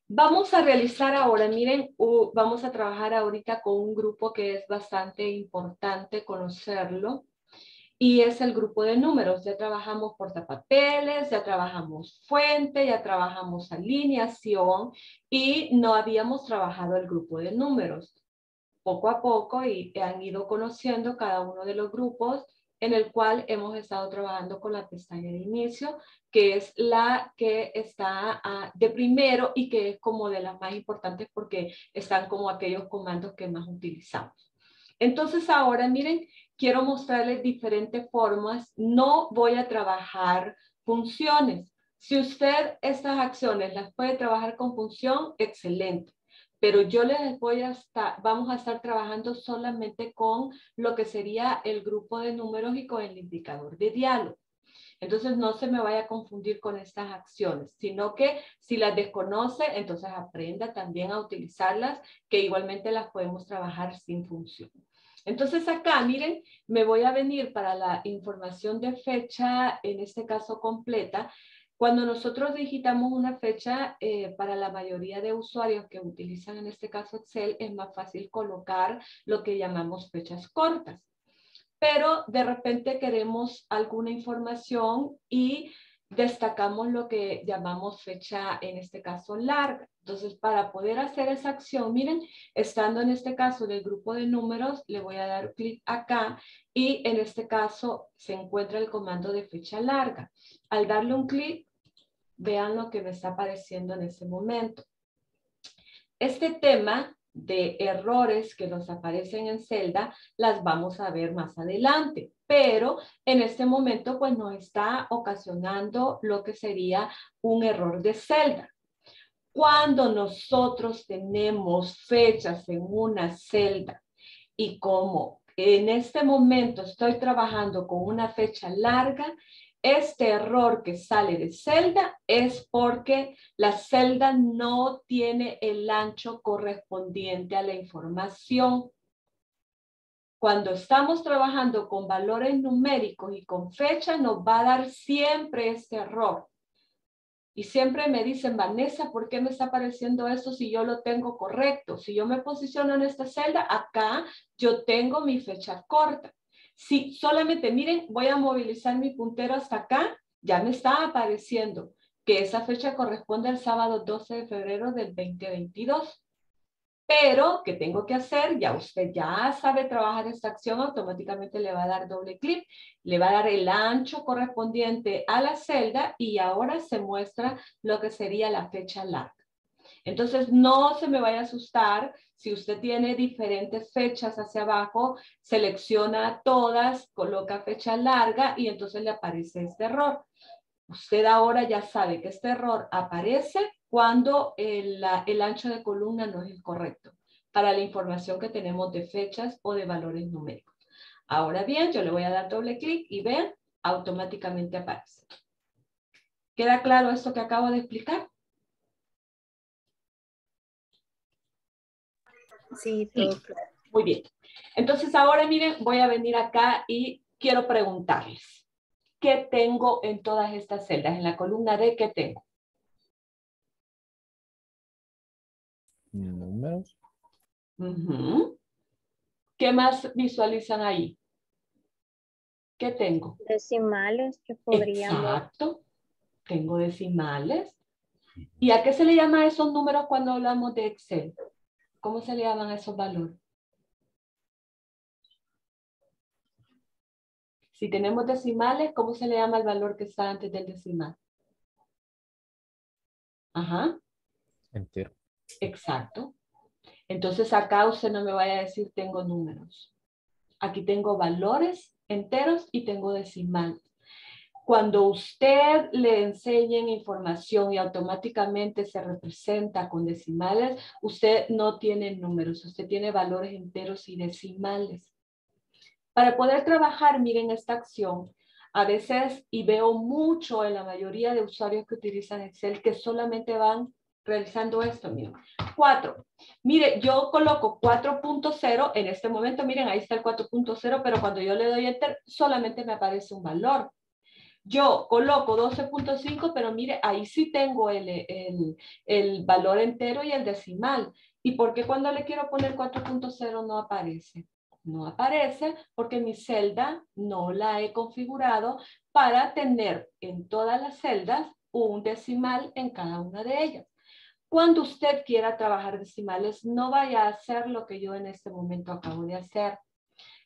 Vamos a realizar ahora, miren, uh, vamos a trabajar ahorita con un grupo que es bastante importante conocerlo. Y es el grupo de números. Ya trabajamos portapapeles, ya trabajamos fuente, ya trabajamos alineación y no habíamos trabajado el grupo de números. Poco a poco y han ido conociendo cada uno de los grupos en el cual hemos estado trabajando con la pestaña de inicio, que es la que está uh, de primero y que es como de las más importantes porque están como aquellos comandos que más utilizamos. Entonces ahora miren, quiero mostrarles diferentes formas. No voy a trabajar funciones. Si usted estas acciones las puede trabajar con función, excelente. Pero yo les voy a estar, vamos a estar trabajando solamente con lo que sería el grupo de números y con el indicador de diálogo. Entonces no se me vaya a confundir con estas acciones, sino que si las desconoce, entonces aprenda también a utilizarlas, que igualmente las podemos trabajar sin función. Entonces acá, miren, me voy a venir para la información de fecha, en este caso completa. Cuando nosotros digitamos una fecha, eh, para la mayoría de usuarios que utilizan en este caso Excel, es más fácil colocar lo que llamamos fechas cortas. Pero de repente queremos alguna información y destacamos lo que llamamos fecha, en este caso larga. Entonces, para poder hacer esa acción, miren, estando en este caso del grupo de números, le voy a dar clic acá y en este caso se encuentra el comando de fecha larga. Al darle un clic, vean lo que me está apareciendo en ese momento. Este tema de errores que nos aparecen en celda, las vamos a ver más adelante. Pero en este momento pues nos está ocasionando lo que sería un error de celda. Cuando nosotros tenemos fechas en una celda y como en este momento estoy trabajando con una fecha larga, este error que sale de celda es porque la celda no tiene el ancho correspondiente a la información. Cuando estamos trabajando con valores numéricos y con fecha, nos va a dar siempre este error. Y siempre me dicen, Vanessa, ¿por qué me está apareciendo esto si yo lo tengo correcto? Si yo me posiciono en esta celda, acá yo tengo mi fecha corta. Si solamente, miren, voy a movilizar mi puntero hasta acá, ya me está apareciendo que esa fecha corresponde al sábado doce de febrero del dos mil veintidós. Pero, ¿qué tengo que hacer? Ya usted ya sabe trabajar esta acción, automáticamente le va a dar doble clic, le va a dar el ancho correspondiente a la celda y ahora se muestra lo que sería la fecha larga. Entonces, no se me vaya a asustar. Si usted tiene diferentes fechas hacia abajo, selecciona todas, coloca fecha larga y entonces le aparece este error. Usted ahora ya sabe que este error aparece cuando el, el ancho de columna no es el correcto para la información que tenemos de fechas o de valores numéricos. Ahora bien, yo le voy a dar doble clic y vean, automáticamente aparece. ¿Queda claro esto que acabo de explicar? Sí, todo sí. Claro. Muy bien. Entonces ahora miren, voy a venir acá y quiero preguntarles, ¿qué tengo en todas estas celdas? En la columna D, ¿qué tengo? Números. Uh-huh. ¿Qué más visualizan ahí? ¿Qué tengo? Decimales que podrían... Exacto. Tengo decimales. ¿Y a qué se le llama esos números cuando hablamos de Excel? ¿Cómo se le llaman esos valores? Si tenemos decimales, ¿cómo se le llama el valor que está antes del decimal? Ajá. Entero. Exacto. Entonces acá usted no me vaya a decir tengo números. Aquí tengo valores enteros y tengo decimales. Cuando usted le enseñen información y automáticamente se representa con decimales, usted no tiene números, usted tiene valores enteros y decimales. Para poder trabajar, miren esta acción. A veces, y veo mucho en la mayoría de usuarios que utilizan Excel, que solamente van realizando esto, miren. cuatro. Mire, yo coloco cuatro punto cero en este momento. Miren, ahí está el cuatro punto cero, pero cuando yo le doy enter, solamente me aparece un valor. Yo coloco doce punto cinco, pero mire, ahí sí tengo el, el, el valor entero y el decimal. ¿Y por qué cuando le quiero poner cuatro punto cero no aparece? No aparece porque mi celda no la he configurado para tener en todas las celdas un decimal en cada una de ellas. Cuando usted quiera trabajar decimales, no vaya a hacer lo que yo en este momento acabo de hacer.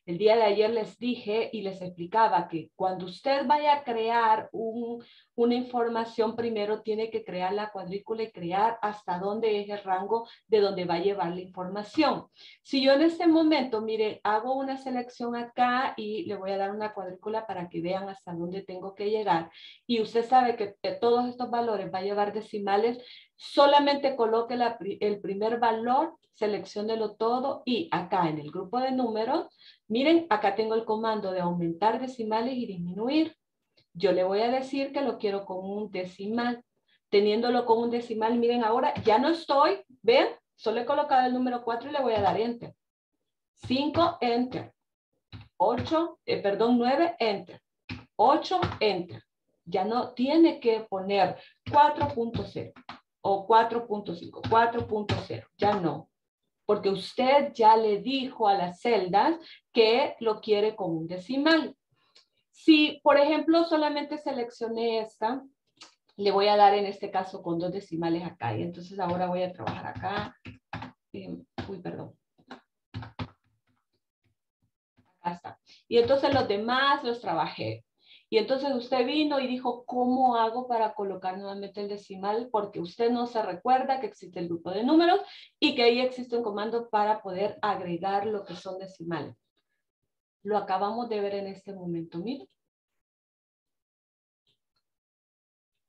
El día de ayer les dije y les explicaba que cuando usted vaya a crear un, una información, primero tiene que crear la cuadrícula y crear hasta dónde es el rango de donde va a llevar la información. Si yo en este momento, mire, hago una selección acá y le voy a dar una cuadrícula para que vean hasta dónde tengo que llegar. Y usted sabe que de todos estos valores va a llevar decimales. Solamente coloque la, el primer valor, selecciónelo todo y acá en el grupo de números, miren, acá tengo el comando de aumentar decimales y disminuir. Yo le voy a decir que lo quiero con un decimal. Teniéndolo con un decimal, miren, ahora ya no estoy, ¿ven? Solo he colocado el número cuatro y le voy a dar Enter. cinco, Enter. ocho, eh, perdón, nueve, Enter. ocho, Enter. Ya no tiene que poner cuatro punto cero. O cuatro punto cinco, cuatro punto cero, ya no. Porque usted ya le dijo a las celdas que lo quiere con un decimal. Si, por ejemplo, solamente seleccioné esta, le voy a dar en este caso con dos decimales acá. Y entonces ahora voy a trabajar acá. Eh, uy, perdón. Acá está. Y entonces los demás los trabajé. Y entonces usted vino y dijo, ¿cómo hago para colocar nuevamente el decimal? Porque usted no se recuerda que existe el grupo de números y que ahí existe un comando para poder agregar lo que son decimales. Lo acabamos de ver en este momento, miren.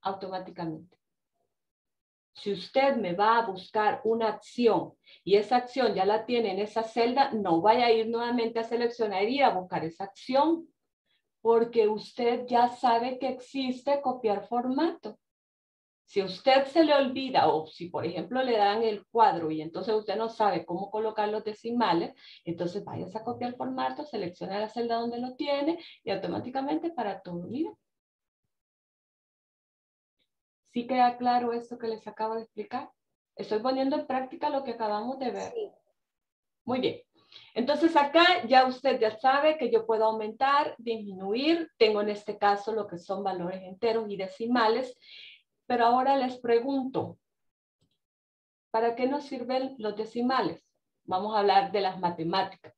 Automáticamente. Si usted me va a buscar una acción y esa acción ya la tiene en esa celda, no vaya a ir nuevamente a seleccionar y a buscar esa acción. Porque usted ya sabe que existe copiar formato. Si a usted se le olvida o si, por ejemplo, le dan el cuadro y entonces usted no sabe cómo colocar los decimales, entonces vaya a copiar formato, selecciona la celda donde lo tiene y automáticamente para todo. Mira. ¿Sí queda claro esto que les acabo de explicar? Estoy poniendo en práctica lo que acabamos de ver. Sí. Muy bien. Entonces acá ya usted ya sabe que yo puedo aumentar, disminuir, tengo en este caso lo que son valores enteros y decimales, pero ahora les pregunto, ¿para qué nos sirven los decimales? Vamos a hablar de las matemáticas.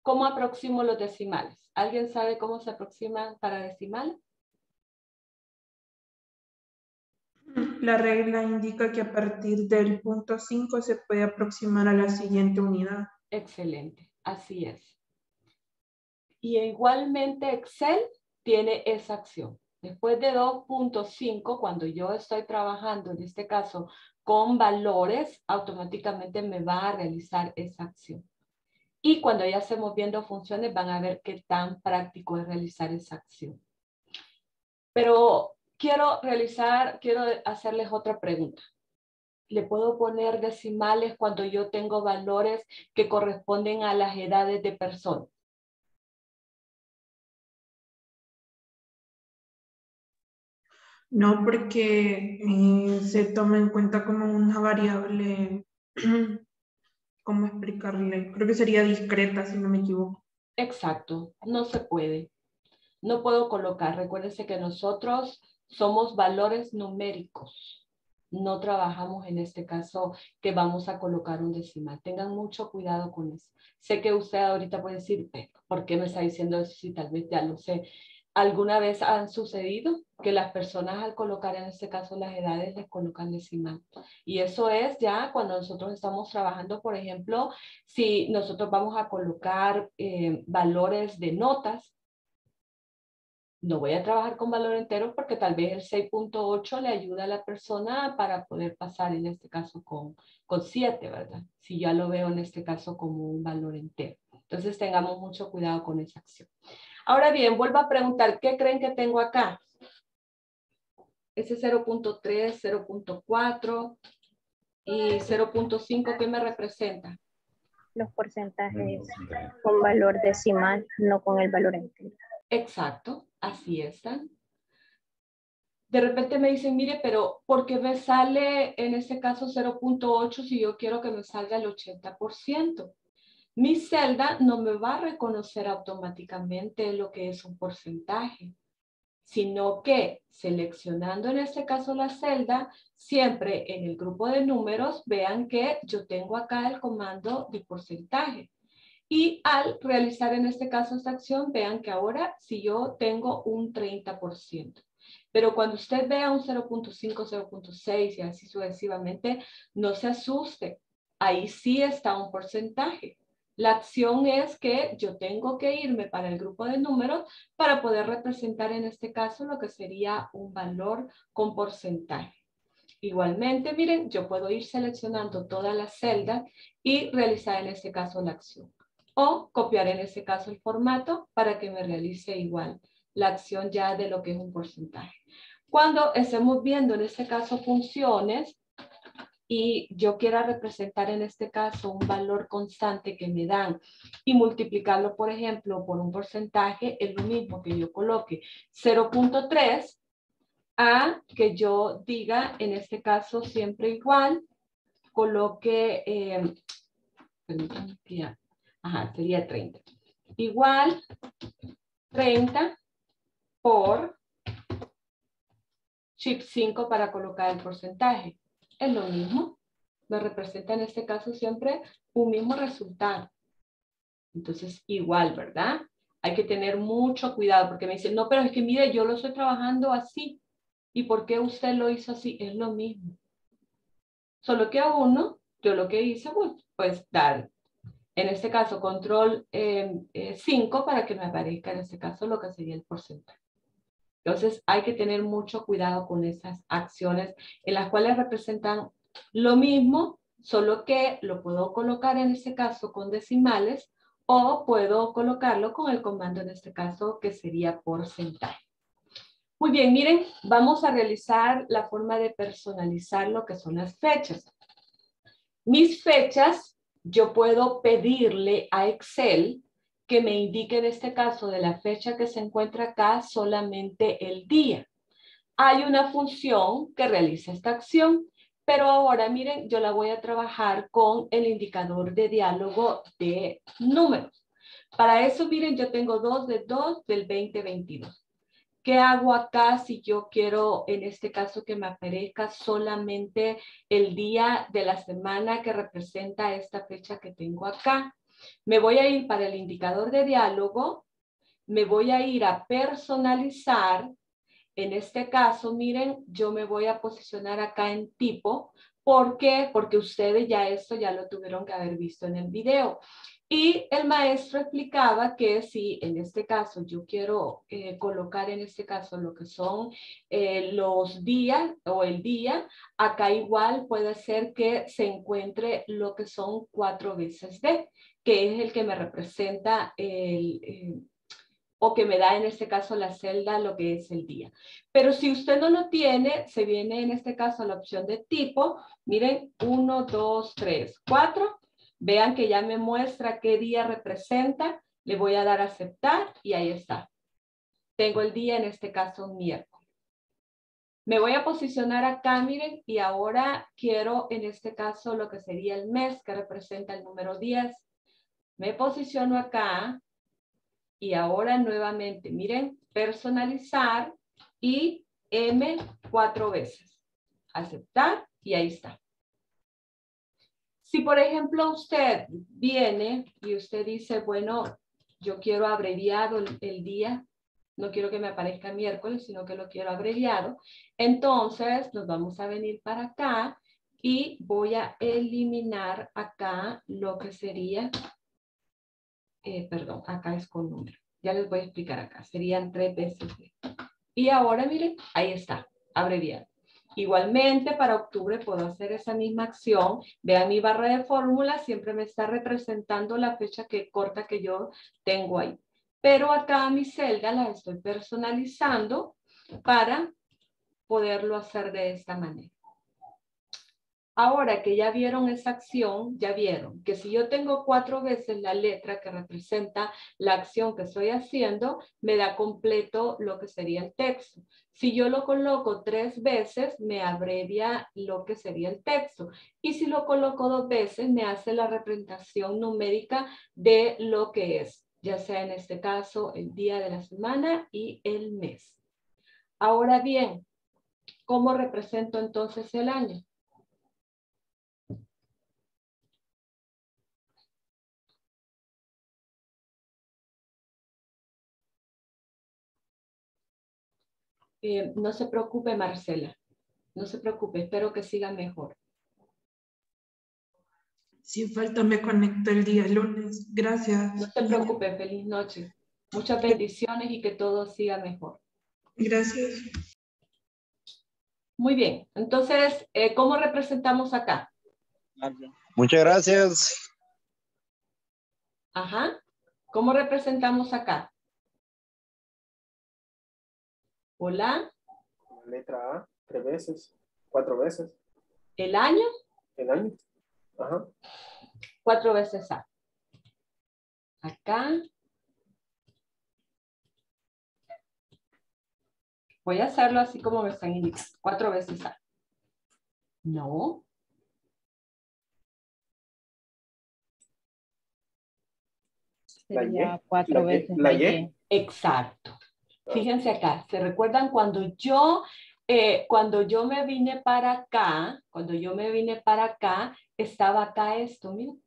¿Cómo aproximo los decimales? ¿Alguien sabe cómo se aproximan para decimales? La regla indica que a partir del punto cinco se puede aproximar a la siguiente unidad. Excelente, así es. Y igualmente Excel tiene esa acción. Después de dos punto cinco, cuando yo estoy trabajando, en este caso, con valores, automáticamente me va a realizar esa acción. Y cuando ya estemos viendo funciones, van a ver qué tan práctico es realizar esa acción. Pero... Quiero realizar, quiero hacerles otra pregunta. ¿Le puedo poner decimales cuando yo tengo valores que corresponden a las edades de personas? No, porque eh, se toma en cuenta como una variable, ¿cómo explicarle? Creo que sería discreta, si no me equivoco. Exacto, no se puede. No puedo colocar, recuérdense que nosotros... somos valores numéricos. No trabajamos en este caso que vamos a colocar un decimal. Tengan mucho cuidado con eso. Sé que usted ahorita puede decir, ¿por qué me está diciendo eso? Si tal vez ya lo sé. ¿Alguna vez han sucedido que las personas al colocar en este caso las edades les colocan decimal? Y eso es ya cuando nosotros estamos trabajando, por ejemplo, si nosotros vamos a colocar eh, valores de notas. No voy a trabajar con valor entero porque tal vez el seis punto ocho le ayuda a la persona para poder pasar en este caso con, con siete, ¿verdad? Si ya lo veo en este caso como un valor entero. Entonces tengamos mucho cuidado con esa acción. Ahora bien, vuelvo a preguntar, ¿qué creen que tengo acá? Ese cero punto tres, cero punto cuatro y cero punto cinco, ¿qué me representa? Los porcentajes con valor decimal, no con el valor entero. Exacto, así están. De repente me dicen, mire, pero ¿por qué me sale en este caso cero punto ocho si yo quiero que me salga el ochenta por ciento? Mi celda no me va a reconocer automáticamente lo que es un porcentaje, sino que seleccionando en este caso la celda, siempre en el grupo de números vean que yo tengo acá el comando de porcentaje. Y al realizar en este caso esta acción, vean que ahora si yo tengo un treinta por ciento. Pero cuando usted vea un cero punto cinco, cero punto seis y así sucesivamente, no se asuste. Ahí sí está un porcentaje. La acción es que yo tengo que irme para el grupo de números para poder representar en este caso lo que sería un valor con porcentaje. Igualmente, miren, yo puedo ir seleccionando todas las celdas y realizar en este caso la acción. O copiar en este caso el formato para que me realice igual la acción ya de lo que es un porcentaje. Cuando estemos viendo en este caso funciones y yo quiera representar en este caso un valor constante que me dan y multiplicarlo, por ejemplo, por un porcentaje, es lo mismo que yo coloque cero punto tres a que yo diga, en este caso siempre igual, coloque, eh, permítanme que ya, ajá, sería treinta. Igual treinta por chip cinco para colocar el porcentaje. Es lo mismo. Me representa en este caso siempre un mismo resultado. Entonces, igual, ¿verdad? Hay que tener mucho cuidado porque me dicen, no, pero es que mire, yo lo estoy trabajando así. ¿Y por qué usted lo hizo así? Es lo mismo. Solo que a uno, yo lo que hice, pues, pues dar. En este caso, control eh, eh, cinco para que me aparezca en este caso lo que sería el porcentaje. Entonces, hay que tener mucho cuidado con esas acciones en las cuales representan lo mismo, solo que lo puedo colocar en este caso con decimales o puedo colocarlo con el comando en este caso que sería porcentaje. Muy bien, miren, vamos a realizar la forma de personalizar lo que son las fechas. Mis fechas. Yo puedo pedirle a Excel que me indique en este caso de la fecha que se encuentra acá solamente el día. Hay una función que realiza esta acción, pero ahora miren, yo la voy a trabajar con el indicador de diálogo de números. Para eso miren, yo tengo dos de dos del dos mil veintidós. ¿Qué hago acá si yo quiero, en este caso, que me aparezca solamente el día de la semana que representa esta fecha que tengo acá? Me voy a ir para el indicador de diálogo, me voy a ir a personalizar. En este caso, miren, yo me voy a posicionar acá en tipo. ¿Por qué? Porque ustedes ya esto ya lo tuvieron que haber visto en el video. Y el maestro explicaba que si en este caso yo quiero eh, colocar en este caso lo que son eh, los días o el día, acá igual puede ser que se encuentre lo que son cuatro veces D, que es el que me representa el, eh, o que me da en este caso la celda lo que es el día. Pero si usted no lo tiene, se viene en este caso la opción de tipo, miren, uno, dos, tres, cuatro. Vean que ya me muestra qué día representa. Le voy a dar a aceptar y ahí está. Tengo el día, en este caso, miércoles. Me voy a posicionar acá, miren, y ahora quiero, en este caso, lo que sería el mes, que representa el número diez. Me posiciono acá y ahora nuevamente, miren, personalizar y M cuatro veces. Aceptar y ahí está. Si, por ejemplo, usted viene y usted dice, bueno, yo quiero abreviado el, el día, no quiero que me aparezca miércoles, sino que lo quiero abreviado, entonces nos vamos a venir para acá y voy a eliminar acá lo que sería, eh, perdón, acá es con número. Ya les voy a explicar acá, serían tres veces. Y ahora, miren, ahí está, abreviado. Igualmente, para octubre puedo hacer esa misma acción. Vean mi barra de fórmula, siempre me está representando la fecha que corta que yo tengo ahí. Pero acá mis celdas las estoy personalizando para poderlo hacer de esta manera. Ahora que ya vieron esa acción, ya vieron que si yo tengo cuatro veces la letra que representa la acción que estoy haciendo, me da completo lo que sería el texto. Si yo lo coloco tres veces, me abrevia lo que sería el texto. Y si lo coloco dos veces, me hace la representación numérica de lo que es, ya sea en este caso el día de la semana y el mes. Ahora bien, ¿cómo represento entonces el año? Eh, no se preocupe, Marcela. No se preocupe, espero que siga mejor. Sin falta me conecto el día lunes. Gracias. No se preocupe, feliz noche. Muchas bendiciones y que todo siga mejor. Gracias. Muy bien. Entonces, eh, ¿cómo representamos acá? Muchas gracias. Ajá. ¿Cómo representamos acá? Hola. Letra A, tres veces, cuatro veces. ¿El año? El año. Ajá. Cuatro veces A. Acá. Voy a hacerlo así como me están indicando. Cuatro veces A. No. Sería cuatro veces la Y. Exacto. Fíjense acá, ¿se recuerdan cuando yo, eh, cuando yo me vine para acá, cuando yo me vine para acá, estaba acá esto, miren?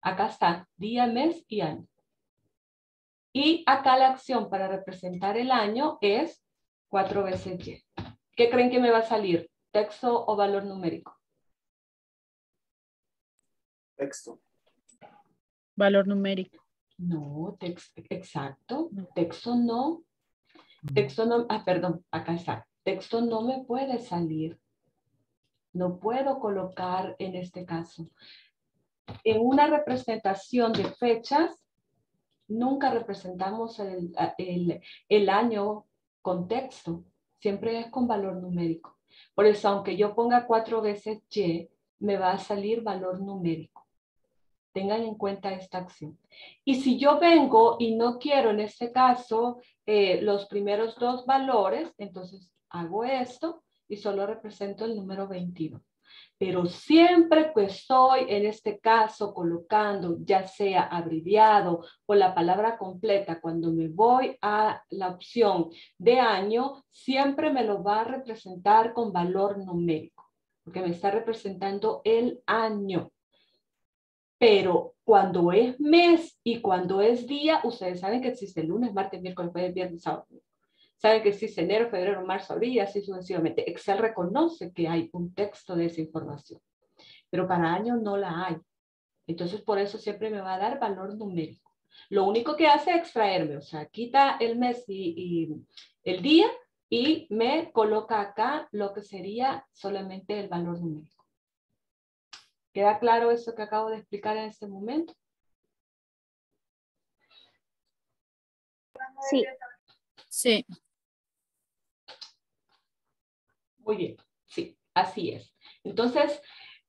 Acá está, día, mes y año. Y acá la acción para representar el año es cuatro veces Y. ¿Qué creen que me va a salir? ¿Texto o valor numérico? Texto. Valor numérico. No, texto, exacto, texto no, texto no, ah, perdón, acá está, texto no me puede salir, no puedo colocar en este caso. En una representación de fechas, nunca representamos el, el, el año con texto, siempre es con valor numérico. Por eso, aunque yo ponga cuatro veces Y, me va a salir valor numérico. Tengan en cuenta esta acción. Y si yo vengo y no quiero, en este caso, eh, los primeros dos valores, entonces hago esto y solo represento el número veintidós. Pero siempre que estoy, en este caso, colocando ya sea abreviado o la palabra completa, cuando me voy a la opción de año, siempre me lo va a representar con valor numérico, porque me está representando el año. Pero cuando es mes y cuando es día, ustedes saben que existe lunes, martes, miércoles, jueves, viernes, sábado. Saben que existe enero, febrero, marzo, abril y así sucesivamente. Excel reconoce que hay un texto de esa información, pero para año no la hay. Entonces, por eso siempre me va a dar valor numérico. Lo único que hace es extraerme, o sea, quita el mes y, y el día y me coloca acá lo que sería solamente el valor numérico. ¿Queda claro eso que acabo de explicar en este momento? Sí. Sí. Muy bien. Sí, así es. Entonces,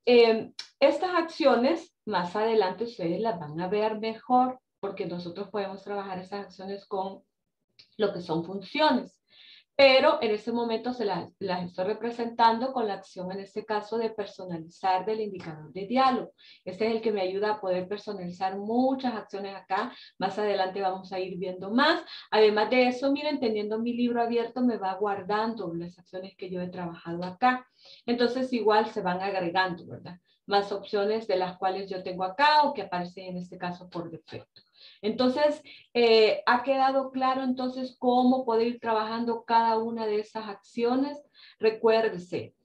eh, estas acciones, más adelante ustedes las van a ver mejor, porque nosotros podemos trabajar estas acciones con lo que son funciones. Pero en ese momento se las, las estoy representando con la acción, en este caso, de personalizar del indicador de diálogo. Este es el que me ayuda a poder personalizar muchas acciones acá. Más adelante vamos a ir viendo más. Además de eso, miren, teniendo mi libro abierto, me va guardando las acciones que yo he trabajado acá. Entonces, igual se van agregando, ¿verdad? Más opciones de las cuales yo tengo acá o que aparecen en este caso por defecto. Entonces, eh, ha quedado claro entonces cómo poder ir trabajando cada una de esas acciones. Recuérdese,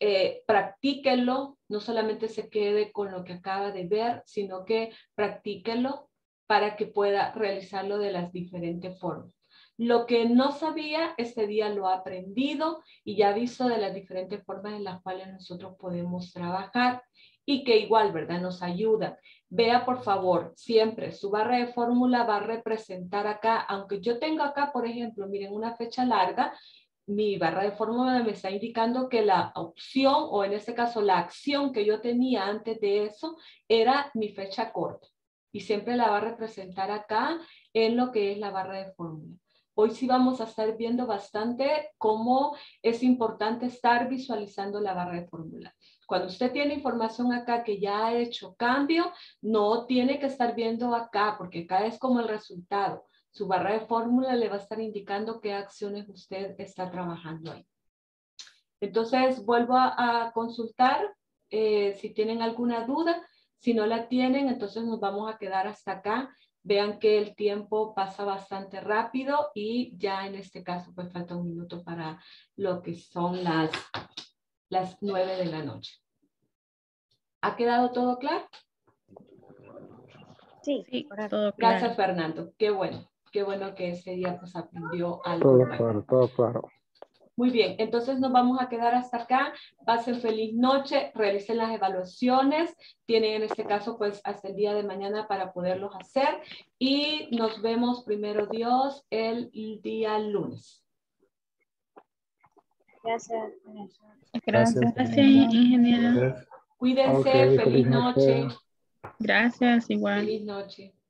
eh, practíquenlo, no solamente se quede con lo que acaba de ver, sino que practíquenlo para que pueda realizarlo de las diferentes formas. Lo que no sabía, este día lo ha aprendido y ya ha visto de las diferentes formas en las cuales nosotros podemos trabajar y que igual, ¿verdad?, nos ayuda. Vea, por favor, siempre su barra de fórmula va a representar acá, aunque yo tenga acá, por ejemplo, miren, una fecha larga, mi barra de fórmula me está indicando que la opción, o en este caso la acción que yo tenía antes de eso, era mi fecha corta. Y siempre la va a representar acá en lo que es la barra de fórmula. Hoy sí vamos a estar viendo bastante cómo es importante estar visualizando la barra de fórmula. Cuando usted tiene información acá que ya ha hecho cambio, no tiene que estar viendo acá, porque acá es como el resultado. Su barra de fórmula le va a estar indicando qué acciones usted está trabajando ahí. Entonces, vuelvo a, a consultar eh, si tienen alguna duda. Si no la tienen, entonces nos vamos a quedar hasta acá. Vean que el tiempo pasa bastante rápido y ya en este caso pues falta un minuto para lo que son las, las nueve de la noche. ¿Ha quedado todo claro? Sí, sí, todo claro. Gracias, Fernando. Qué bueno. Qué bueno que ese día pues aprendió algo. Todo claro, todo claro. Muy bien, entonces nos vamos a quedar hasta acá. Pasen feliz noche, realicen las evaluaciones. Tienen en este caso pues hasta el día de mañana para poderlos hacer. Y nos vemos, primero Dios, el día lunes. Gracias. Gracias, Gracias ingeniero. Cuídense, okay, feliz, feliz noche. noche. Gracias, igual. Feliz noche.